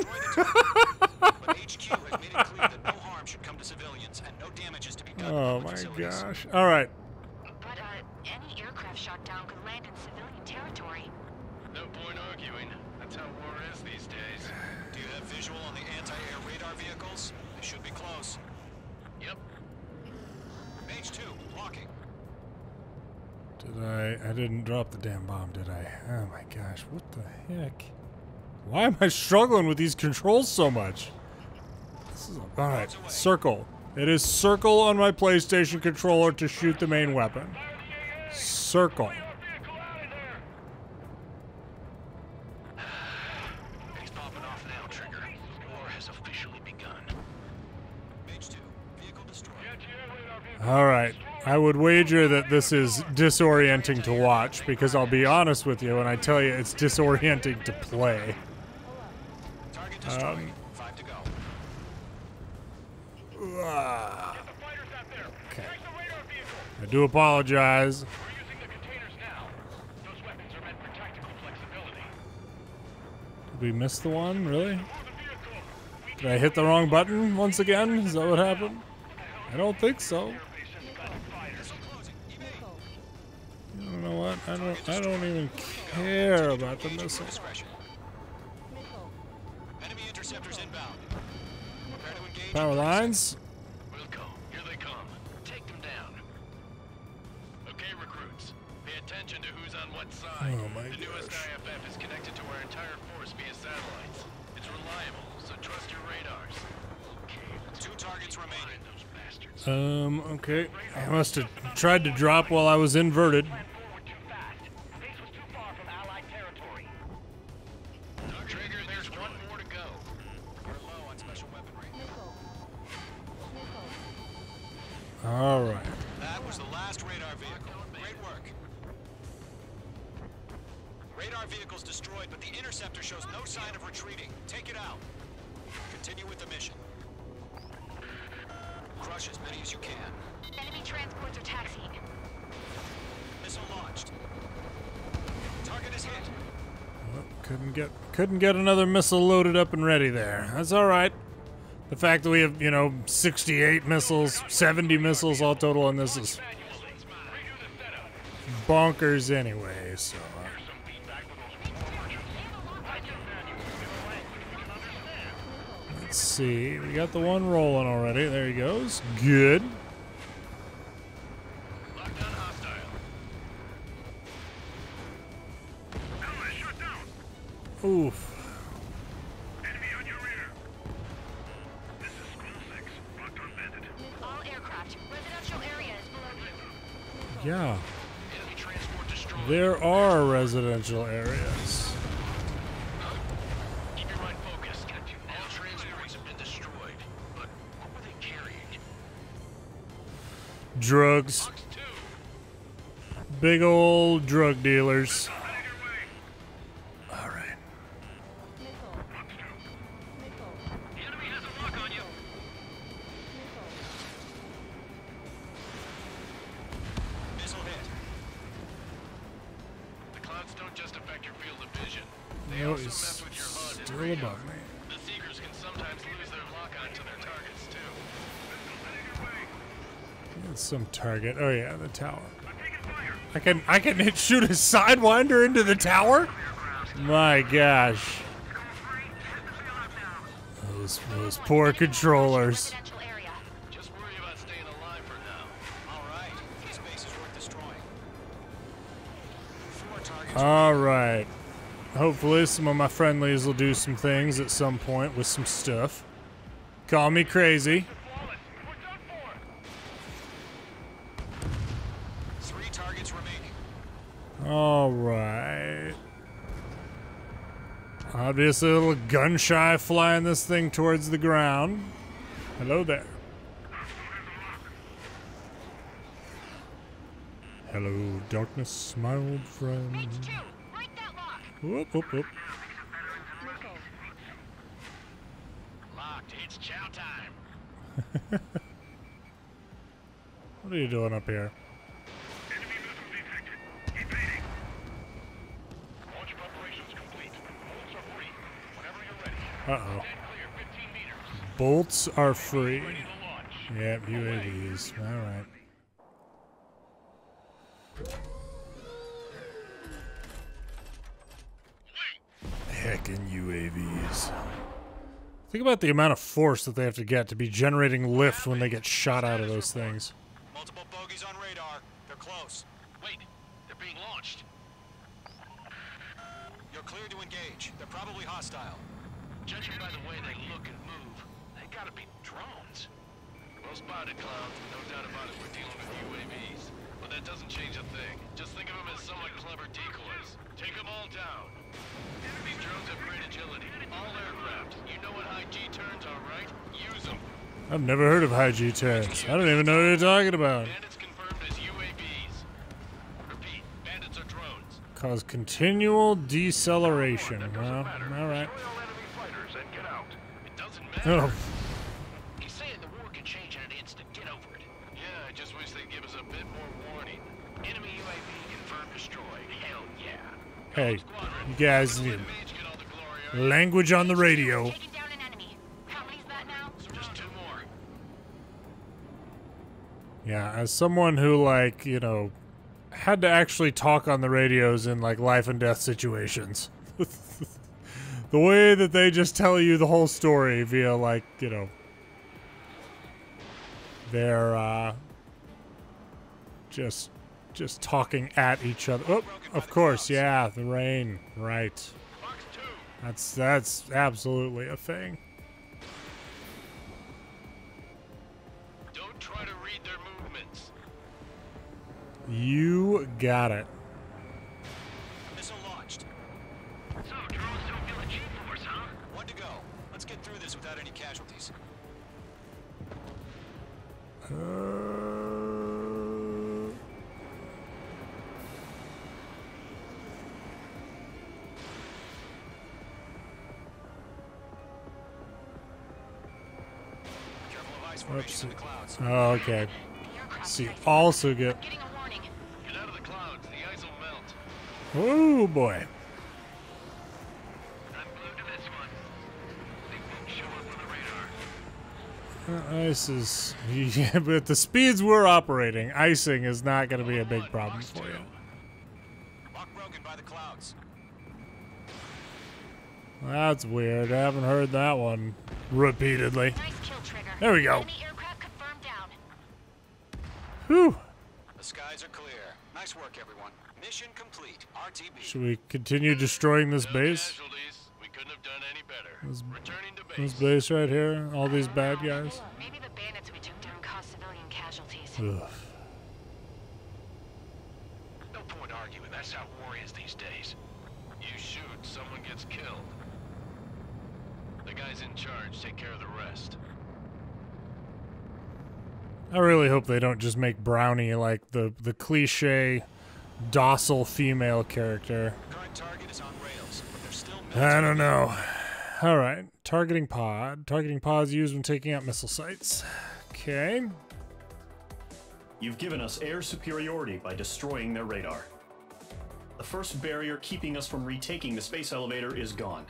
Oh my gosh. All right. But any aircraft shot down could land in civilian territory. No point arguing. That's how war is these days. Do you have visual on the anti-air radar vehicles? They should be close. Yep. H2, blocking. I didn't drop the damn bomb, did I? Oh my gosh, what the heck? Why am I struggling with these controls so much? This is a, all right, circle. It is circle on my PlayStation controller to shoot the main weapon. Circle. All right, I would wager that this is disorienting to watch, because I'll be honest with you when I tell you it's disorienting to play. Okay. I do apologize. Did we miss the one? Really? Did I hit the wrong button once again? Is that what happened? I don't think so. You know what? I don't even care about the missile. Power lines. Here they come. Take them down. Okay, recruits. Pay attention to who's on what side. Oh my gosh. The newest IUPF is connected to our entire force via satellites. It's reliable, so trust your radars. Two targets remaining. Okay. I must have tried to drop while I was inverted. All right. That was the last radar vehicle. Great work. Radar vehicle's destroyed, but the interceptor shows no sign of retreating. Take it out. Continue with the mission. Crush as many as you can. Enemy transports are taxiing. Missile launched. Target is hit. Well, couldn't get another missile loaded up and ready there. That's all right. The fact that we have, you know, 68 missiles, 70 missiles all total on this is bonkers anyway, so. Let's see, we got the one rolling already. There he goes. Good. Oof. Yeah, there are residential areas. Keep your mind focused. All transports have been destroyed, but what were they carrying? Drugs. Big old drug dealers. All right. The enemy has a lock on you. Still above me. The seekers can sometimes lose their lock onto their targets too. That's some target. Oh yeah, the tower. I can shoot a sidewinder into the tower? My gosh. Those poor controllers. Just worry about staying alive for now. All right. This base is worth destroying. All right. Hopefully some of my friendlies will do some things at some point with some stuff. Call me crazy. Three targets remaining. All right. Obviously a little gun shy flying this thing towards the ground. Hello there. Hello, darkness, my old friend. Whoop, whoop, whoop. Locked, it's chow time. What are you doing up here? Enemy missile detected. Evading. Launch preparations complete. Bolts are free. Whenever you're ready. Uh oh. Bolts are free. Yep, UAVs. Alright. Heckin' UAVs. Think about the amount of force that they have to get to be generating lift when they get shot out of those things. Multiple bogeys on radar. They're close. Wait, You're clear to engage. They're probably hostile. Judging by the way they look and move, they gotta be drones. Well spotted, Cloud. No doubt about it, we're dealing with UAVs. But that doesn't change a thing. Just think of them as somewhat clever decoys. Take them all down. These drones have great agility. All aircraft. You know what high G turns are, right? Use them. I've never heard of high G turns. I don't even know what you're talking about. Bandits confirmed as UAVs. Repeat, bandits are drones. Cause continual deceleration. Well, alright. Oh. He's saying the war could change in an instant. Get over it. Yeah, I just wish they'd give us a bit more warning. Enemy UAV confirmed destroyed. Hell yeah. Hey, you guys, language on the radio. Taking down an enemy. How many's that now? Just two more. Yeah, as someone who, like, you know, had to actually talk on the radios in, like, life and death situations. The way that they just tell you the whole story via, like, you know, they're, just talking at each other. Oh, of course, yeah, the rain, right. That's absolutely a thing. Don't try to read their movements. You got it. Oops. Oh, okay. See, also get. Get out of the clouds. The ice will melt. Oh boy. I'm glued to this one. They won't show up on the radar. Ice is, yeah, but at the speeds we're operating, icing is not going to be a big problem for you. Lock broken by the clouds. That's weird. I haven't heard that one repeatedly. Nice kill trigger. There we go. Enemy aircraft confirmed down. Whew. The skies are clear. Nice work, everyone. Mission complete. RTB. Should we continue destroying this base? We couldn't have done any better. Returning to base. This base right here, all these bad guys. Maybe the bandits we took down caused civilian casualties. Ugh. No point arguing, that's how war is these days. You shoot, someone gets killed. The guys in charge take care of the rest. I really hope they don't just make Brownie like the cliche docile female character. Current target is on rails, but they're still I don't know. All right, targeting pod. Targeting pods used when taking out missile sites. Okay. You've given us air superiority by destroying their radar. The first barrier keeping us from retaking the space elevator is gone.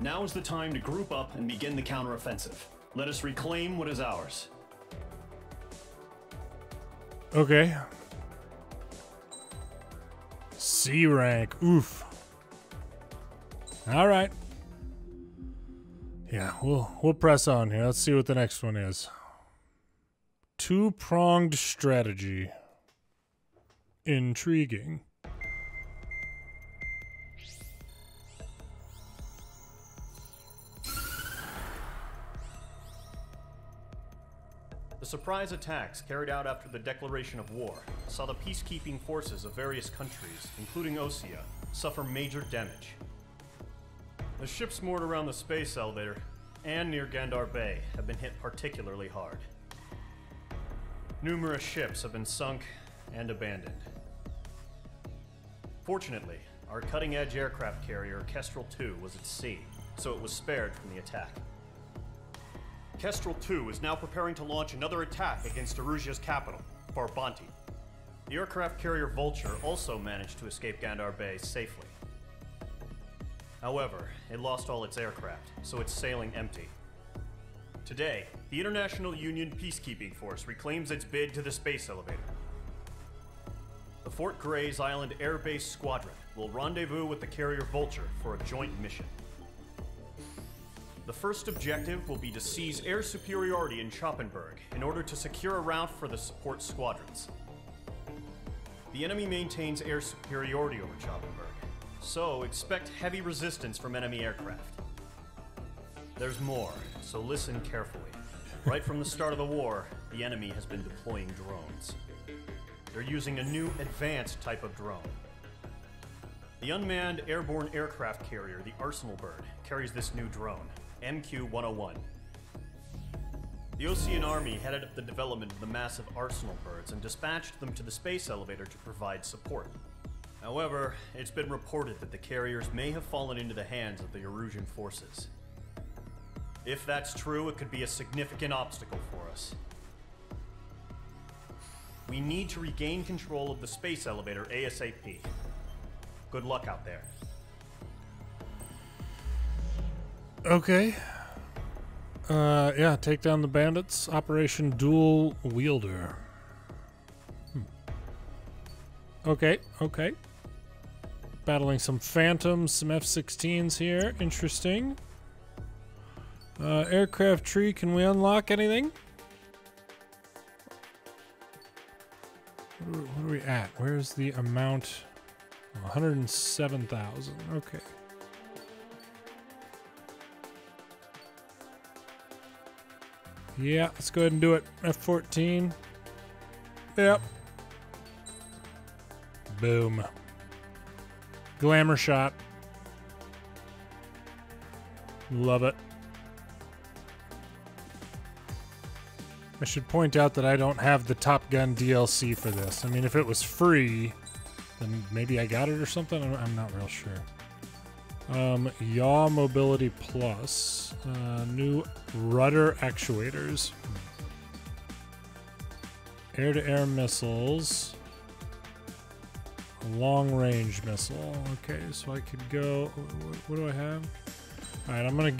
Now is the time to group up and begin the counteroffensive. Let us reclaim what is ours. Okay. C rank. Oof. All right. Yeah, we'll press on here. Let's see what the next one is. Two-pronged strategy. Intriguing. The surprise attacks carried out after the declaration of war saw the peacekeeping forces of various countries, including Osea, suffer major damage. The ships moored around the space elevator and near Gandhar Bay have been hit particularly hard. Numerous ships have been sunk and abandoned. Fortunately, our cutting-edge aircraft carrier Kestrel II was at sea, so it was spared from the attack. Kestrel II is now preparing to launch another attack against Erusea's capital, Farbanti. The aircraft carrier Vulture also managed to escape Gandhar Bay safely. However, it lost all its aircraft, so it's sailing empty. Today, the International Union Peacekeeping Force reclaims its bid to the space elevator. The Fort Gray's Island Air Base Squadron will rendezvous with the carrier Vulture for a joint mission. The first objective will be to seize air superiority in Choppenburg in order to secure a route for the support squadrons. The enemy maintains air superiority over Choppenburg, So expect heavy resistance from enemy aircraft. There's more, so listen carefully. Right from the start of the war, the enemy has been deploying drones. They're using a new advanced type of drone. The unmanned airborne aircraft carrier, the Arsenal Bird, carries this new drone, MQ-101. The Ocean Army headed up the development of the massive Arsenal Birds and dispatched them to the space elevator to provide support. However, it's been reported that the carriers may have fallen into the hands of the Erusean forces. If that's true, it could be a significant obstacle for us. We need to regain control of the space elevator ASAP. Good luck out there. Okay. Yeah, take down the bandits. Operation Dual Wielder. Okay, okay. Battling some Phantoms, some F-16s here. Interesting. Aircraft tree, can we unlock anything? What are we at? Where's the amount? 107,000. Okay. Yeah, let's go ahead and do it. F-14. Yep. Boom. Glamour shot. Love it. I should point out that I don't have the Top Gun DLC for this. I mean, if it was free, then maybe I got it or something. I'm not real sure. Yaw Mobility Plus. New rudder actuators. Air-to-air missiles. Long-range missile. Okay, so I could go... What do I have? All right, I'm gonna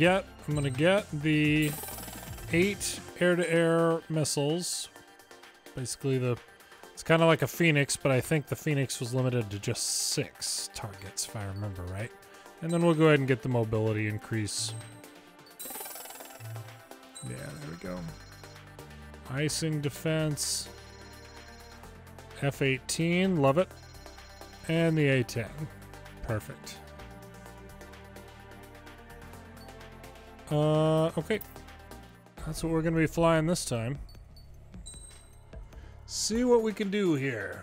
get the 8... air-to-air missiles. Basically, it's kind of like a Phoenix, but I think the Phoenix was limited to just 6 targets, if I remember right. And then we'll go ahead and get the mobility increase. Yeah, there we go. Icing defense. F-18, love it. And the A-10. Perfect. Okay. That's what we're going to be flying this time. See what we can do here.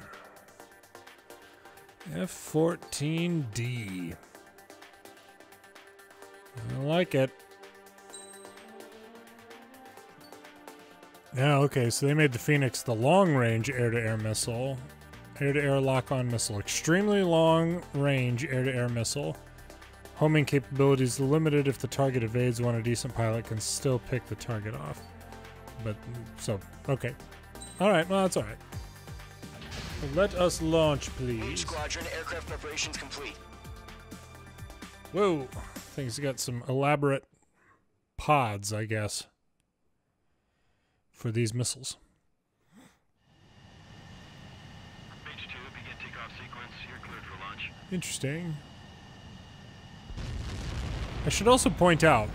F-14D. I like it. Yeah, okay, so they made the Phoenix the long-range air-to-air missile. Air-to-air lock-on missile. Extremely long-range air-to-air missile. Homing capabilities limited if the target evades one. A decent pilot can still pick the target off. But, so, okay. Alright, well, that's alright. Let us launch, please. Move squadron, aircraft preparations complete. Whoa. Things got some elaborate pods, I guess, for these missiles. H2, begin takeoff sequence. You're cleared for launch. Interesting. I should also point out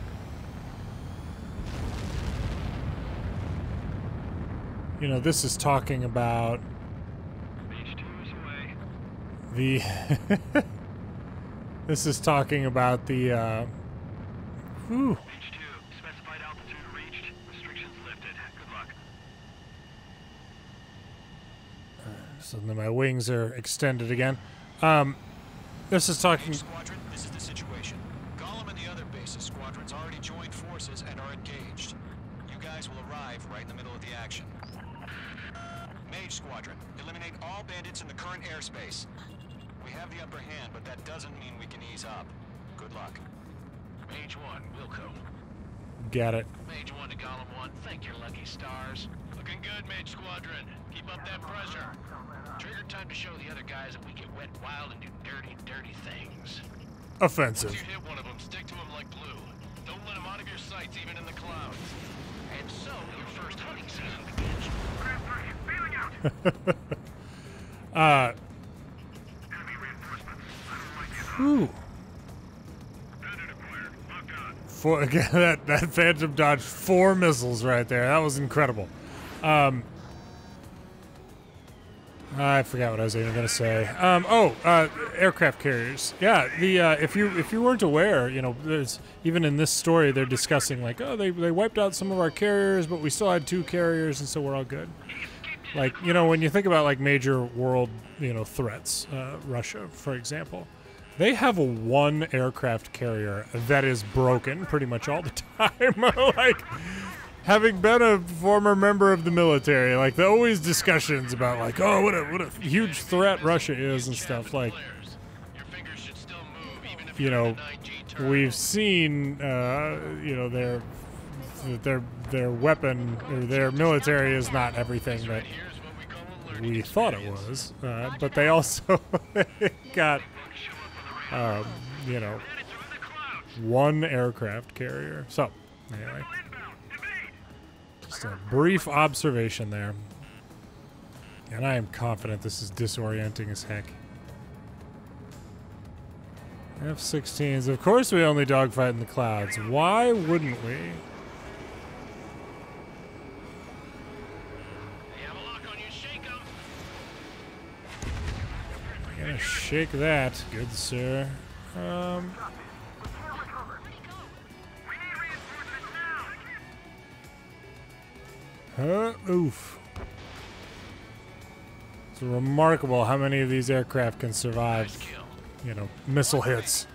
this is talking about the this is talking about the H2, specified altitude reached, restrictions lifted. Good luck. Suddenly my wings are extended again. This is talking squadron, this is the situation. Squadrons already joined forces and are engaged. You guys will arrive right in the middle of the action. Mage Squadron, eliminate all bandits in the current airspace. We have the upper hand, but that doesn't mean we can ease up. Good luck. Mage 1, Wilco. Got it. Mage 1 to Column 1, thank your lucky stars. Looking good, Mage Squadron. Keep up that pressure. Trigger time to show the other guys that we get wet wild and do dirty, dirty things. Offensive. Once you hit one of them, stick to him like glue. Don't let him out of your sights, even in the clouds. And so, your first hunting season begins. Grab 3, feeling out. Enemy reinforcements. I don't like it. Bandit acquired. Locked on. Again, that Phantom dodged 4 missiles right there. That was incredible. I forgot what I was even going to say. Aircraft carriers. Yeah, the if you weren't aware, you know, there's even in this story they're discussing like, oh, they wiped out some of our carriers, but we still had 2 carriers, and so we're all good. Like, you know, when you think about like major world, you know, threats, Russia, for example, they have 1 aircraft carrier that is broken pretty much all the time. Like, having been a former member of the military, like, there are always discussions about, like, oh, what a huge threat Russia is and stuff. Like, you know, we've seen, you know, their weapon or their military is not everything that we thought it was, but they also got, you know, 1 aircraft carrier. So, anyway. Just a brief observation there. And I am confident this is disorienting as heck. F-16s. Of course we only dogfight in the clouds. Why wouldn't we? I'm gonna shake that. Good, sir. Oof. It's remarkable how many of these aircraft can survive, you know, missile hits.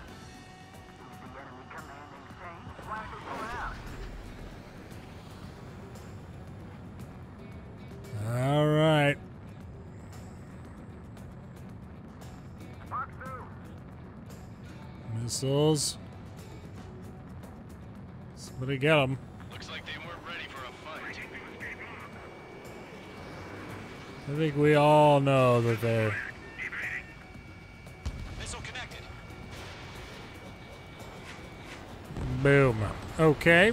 All right. Missiles. Somebody get them. I think we all know that they're... Missile connected. Boom. Okay.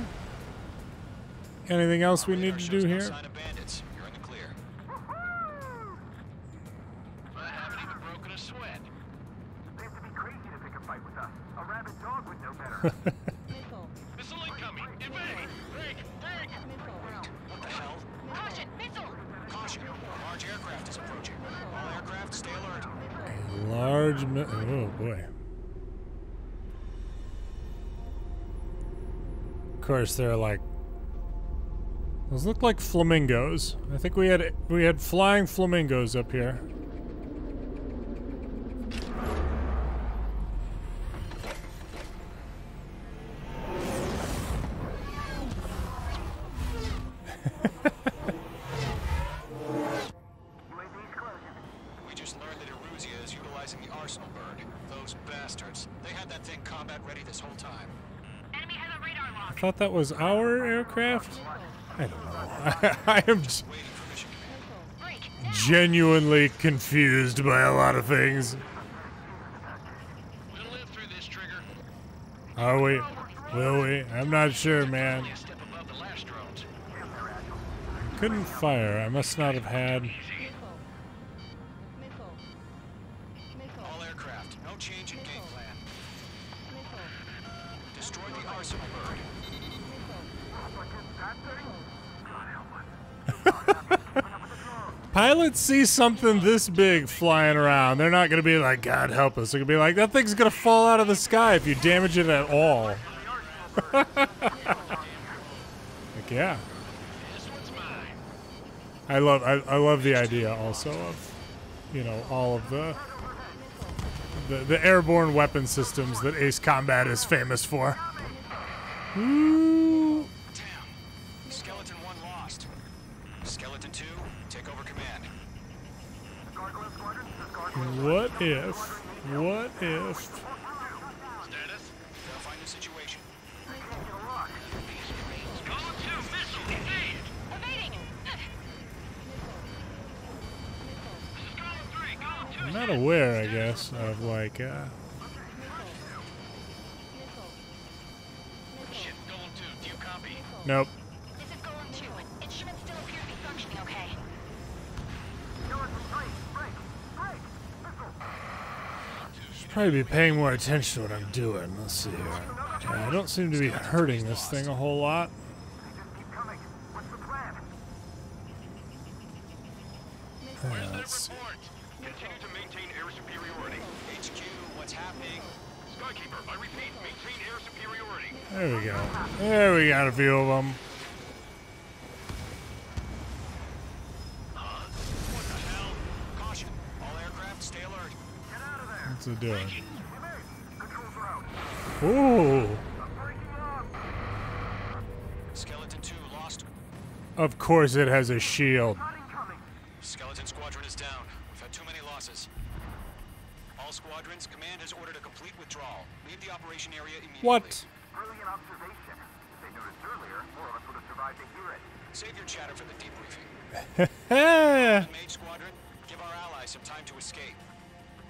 Anything else we need to do here? Sign of bandits. You're in the clear. I haven't even broken a sweat. They have to be crazy to pick a fight with us. A rabid dog would know better. Missile incoming. Invade. Break. Break. What the hell? Caution. Missile. Caution. Large aircraft is approaching. All aircraft, stay alert. A large... Oh, boy. Of course, they're like... Those look like flamingos. I think we had flying flamingos up here. That was our aircraft? I don't know. I am genuinely confused by a lot of things. We'll live through this, Trigger. Are we? Will we? I'm not sure, man. I couldn't fire. I must not have had... Pilots see something this big flying around, they're not gonna be like, God help us. They're gonna be like, that thing's gonna fall out of the sky if you damage it at all. Like, yeah. I love the idea also of, you know, all of the airborne weapon systems that Ace Combat is famous for. Ooh. Skeleton 1 lost. Skeleton 2, take over command. What if? Status? Verify the situation. Call 2, missile, evade! Evading! This is call 3, call 2. I'm not aware, I guess, of like, Ship, goal 2, do you copy? Nope. Probably be paying more attention to what I'm doing. Let's see here. Yeah, I don't seem to be hurting this thing a whole lot. Let's see. There we go. There we got a few of them. What the hell? Caution. All aircraft stay alert. Get out of there. What's it doing? Controls are out. Ooh. Skeleton 2 lost. Of course it has a shield. Skeleton squadron is down. We've had too many losses. All squadrons, command has ordered a complete withdrawal. Leave the operation area immediately. What? Brilliant observation. If they noticed earlier, more of us would have survived to hear it. Save your chatter for the debriefing. Mage squadron, give our allies some time to escape.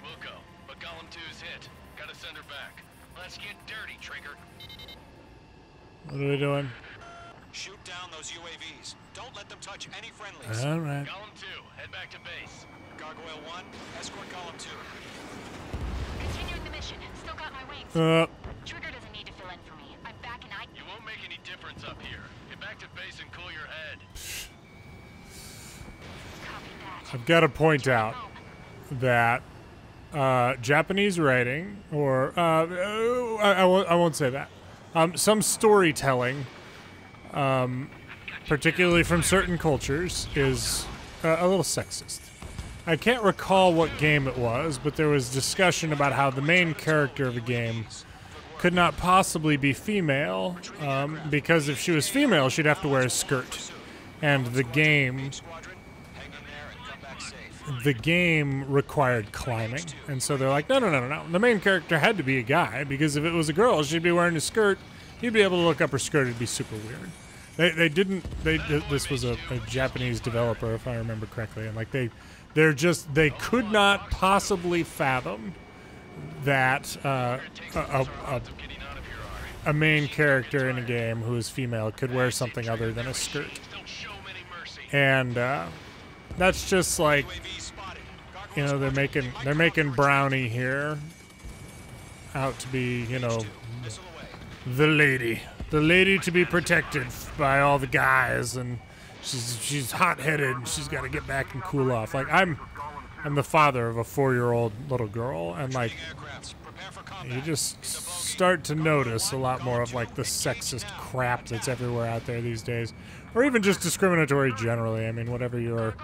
We'll go, but column 2's hit. Gotta send her back. Let's get dirty, Trigger. What are we doing? Shoot down those UAVs. Don't let them touch any friendlies. All right. Column 2, head back to base. Gargoyle 1, escort column 2. Continuing the mission. Still got my wings. Trigger doesn't need to fill in for me. I'm back and you won't make any difference up here. Get back to base and cool your head. Copy that. I've got to point out that Japanese writing, or I won't say that. Some storytelling, particularly from certain cultures, is a little sexist. I can't recall what game it was, but there was discussion about how the main character of a game could not possibly be female, because if she was female, she'd have to wear a skirt. And the game required climbing. And so they're like, no, no, no, no, no. The main character had to be a guy, because if it was a girl, she'd be wearing a skirt. You'd be able to look up her skirt. It'd be super weird. They didn't. This was a Japanese developer, if I remember correctly, and like they could not possibly fathom that a main character in a game who is female could wear something other than a skirt. And that's just like, you know, they're making Brownie here out to be, you know, the lady to be protected by all the guys, and she's hot-headed and she's got to get back and cool off. Like, I'm the father of a 4-year-old little girl, and like, you just start to notice a lot more of like the sexist crap that's everywhere out there these days, or even just discriminatory generally. I mean, whatever your,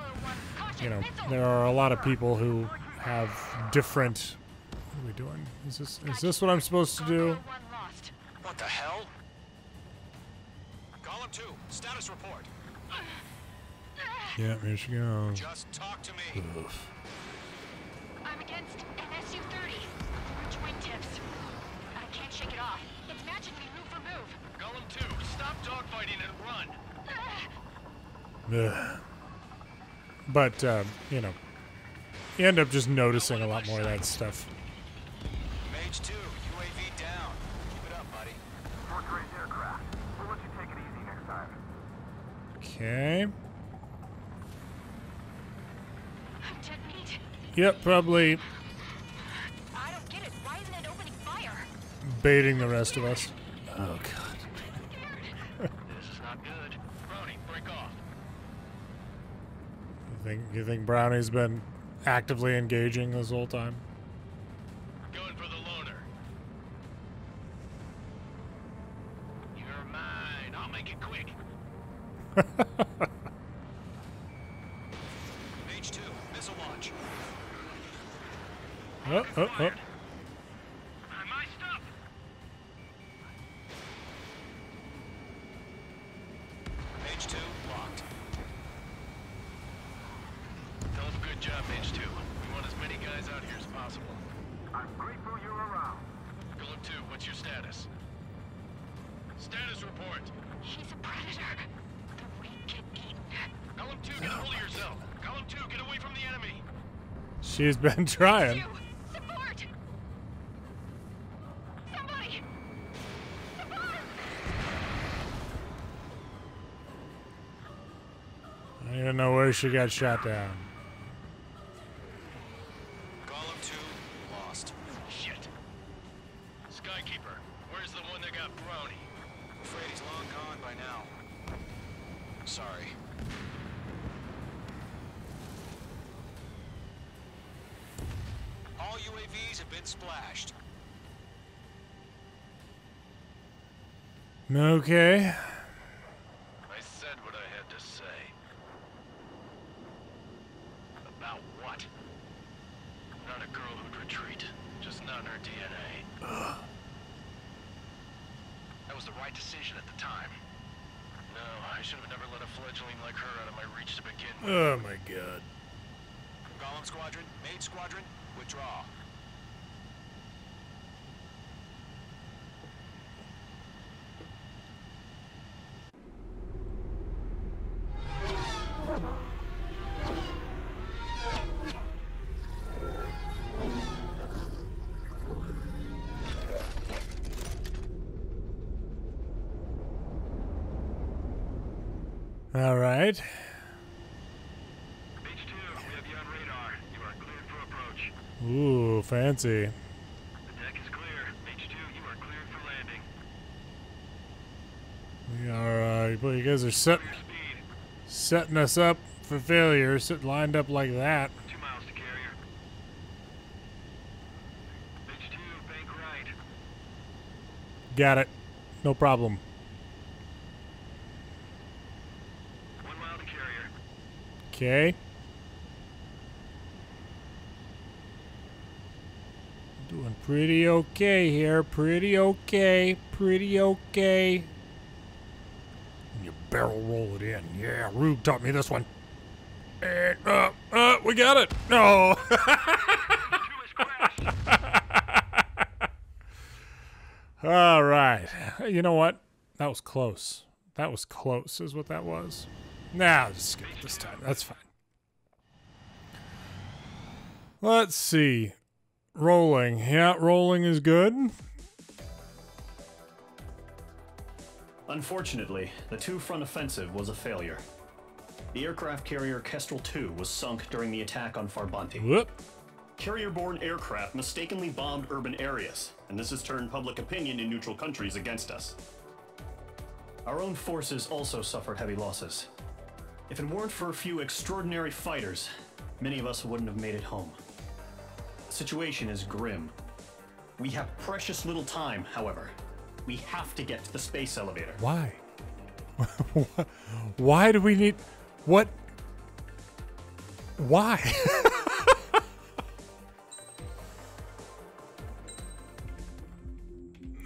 you know, there are a lot of people who have different. What are we doing? Is this what I'm supposed to do? What the hell? Column 2, status report. Yeah, here she goes. Just talk to me. Oof. I'm against an SU-30. Orange wingtips. I can't shake it off. It's matching me move for move. Column 2, stop dogfighting and run. But, you know, you end up just noticing a lot more of that stuff. Mage 2. Okay. I'm dead meat. Yep, probably. I don't get it. Why isn't it opening fire? Baiting the rest of us. Oh god. This is not good. Brownie, break off. You think Brownie's been actively engaging this whole time? Going for the loader. You're mine. I'll make it quick. Page 2, missile launch. Oh. Am I stuck? Page 2, locked. Tell them good job, Page 2. We want as many guys out here as possible. I'm grateful you're around. Golem 2, what's your status? Status report. He's a predator. Column 2, get a hold of yourself. Column 2, get away from the enemy. She's been trying. Support. Somebody. Support. I don't even know where she got shot down. Column 2 lost. Shit. Skykeeper, where's the one that got Brownie? I'm afraid he's long gone by now. Sorry. All UAVs have been splashed. Okay. I said what I had to say. About what? Not a girl who'd retreat, just not in her DNA. Ugh. That was the right decision at the time. No, I should have never let a fledgling like her out of my reach to begin with. Oh my god. Golem Squadron, Maid Squadron, withdraw. All right. Beach 2, we have you on radar. You are cleared for approach. Ooh, fancy. The deck is clear. Beach 2, you are cleared for landing. We are, you guys are setting us up for failure, lined up like that. 2 miles to carrier. Beach 2, bank right. Got it. No problem. Okay. Doing pretty okay here. Pretty okay. Pretty okay. And you barrel roll it in. Yeah, Rube taught me this one. And, we got it. No. All right. You know what? That was close. That was close is what that was. Nah, I'll just skip it this time. That's fine. Let's see. Rolling. Yeah, rolling is good. Unfortunately, the two-front offensive was a failure. The aircraft carrier Kestrel II was sunk during the attack on Farbanti. Whoop. Carrier-borne aircraft mistakenly bombed urban areas, and this has turned public opinion in neutral countries against us. Our own forces also suffered heavy losses. If it weren't for a few extraordinary fighters, many of us wouldn't have made it home. The situation is grim. We have precious little time, however. We have to get to the space elevator. Why? Why do we need... What? Why?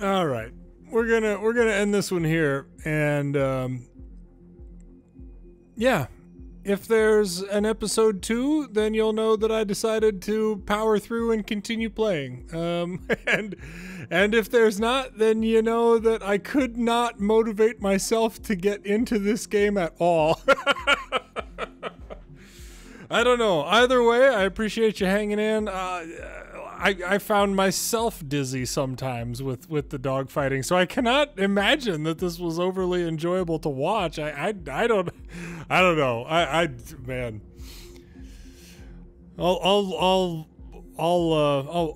All right. We're gonna end this one here, and yeah, if there's an episode 2, then you'll know that I decided to power through and continue playing. And if there's not, then you know that I could not motivate myself to get into this game at all. I don't know. Either way, I appreciate you hanging in. I found myself dizzy sometimes with the dogfighting, so I cannot imagine that this was overly enjoyable to watch. I don't know. Man.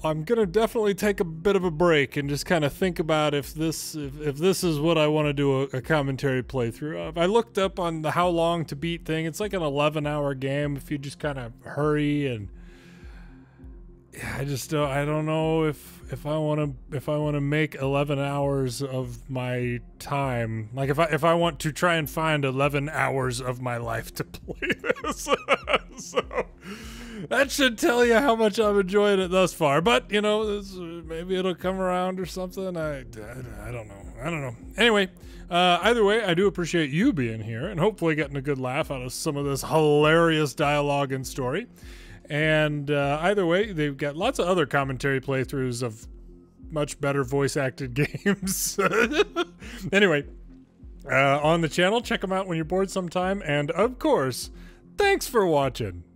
I'm gonna definitely take a bit of a break and just kind of think about if this is what I want to do a commentary playthrough of. I looked up on the how long to beat thing. It's like an 11-hour game if you just kind of hurry, and I just don't, know if I want to make 11 hours of my time. Like if I want to try and find 11 hours of my life to play this. So that should tell you how much I've enjoyed it thus far. But you know, maybe it'll come around or something. I don't know. Anyway, either way, I do appreciate you being here and hopefully getting a good laugh out of some of this hilarious dialogue and story. And either way, they've got lots of other commentary playthroughs of much better voice-acted games. Anyway, on the channel, check them out when you're bored sometime. And, of course, thanks for watching.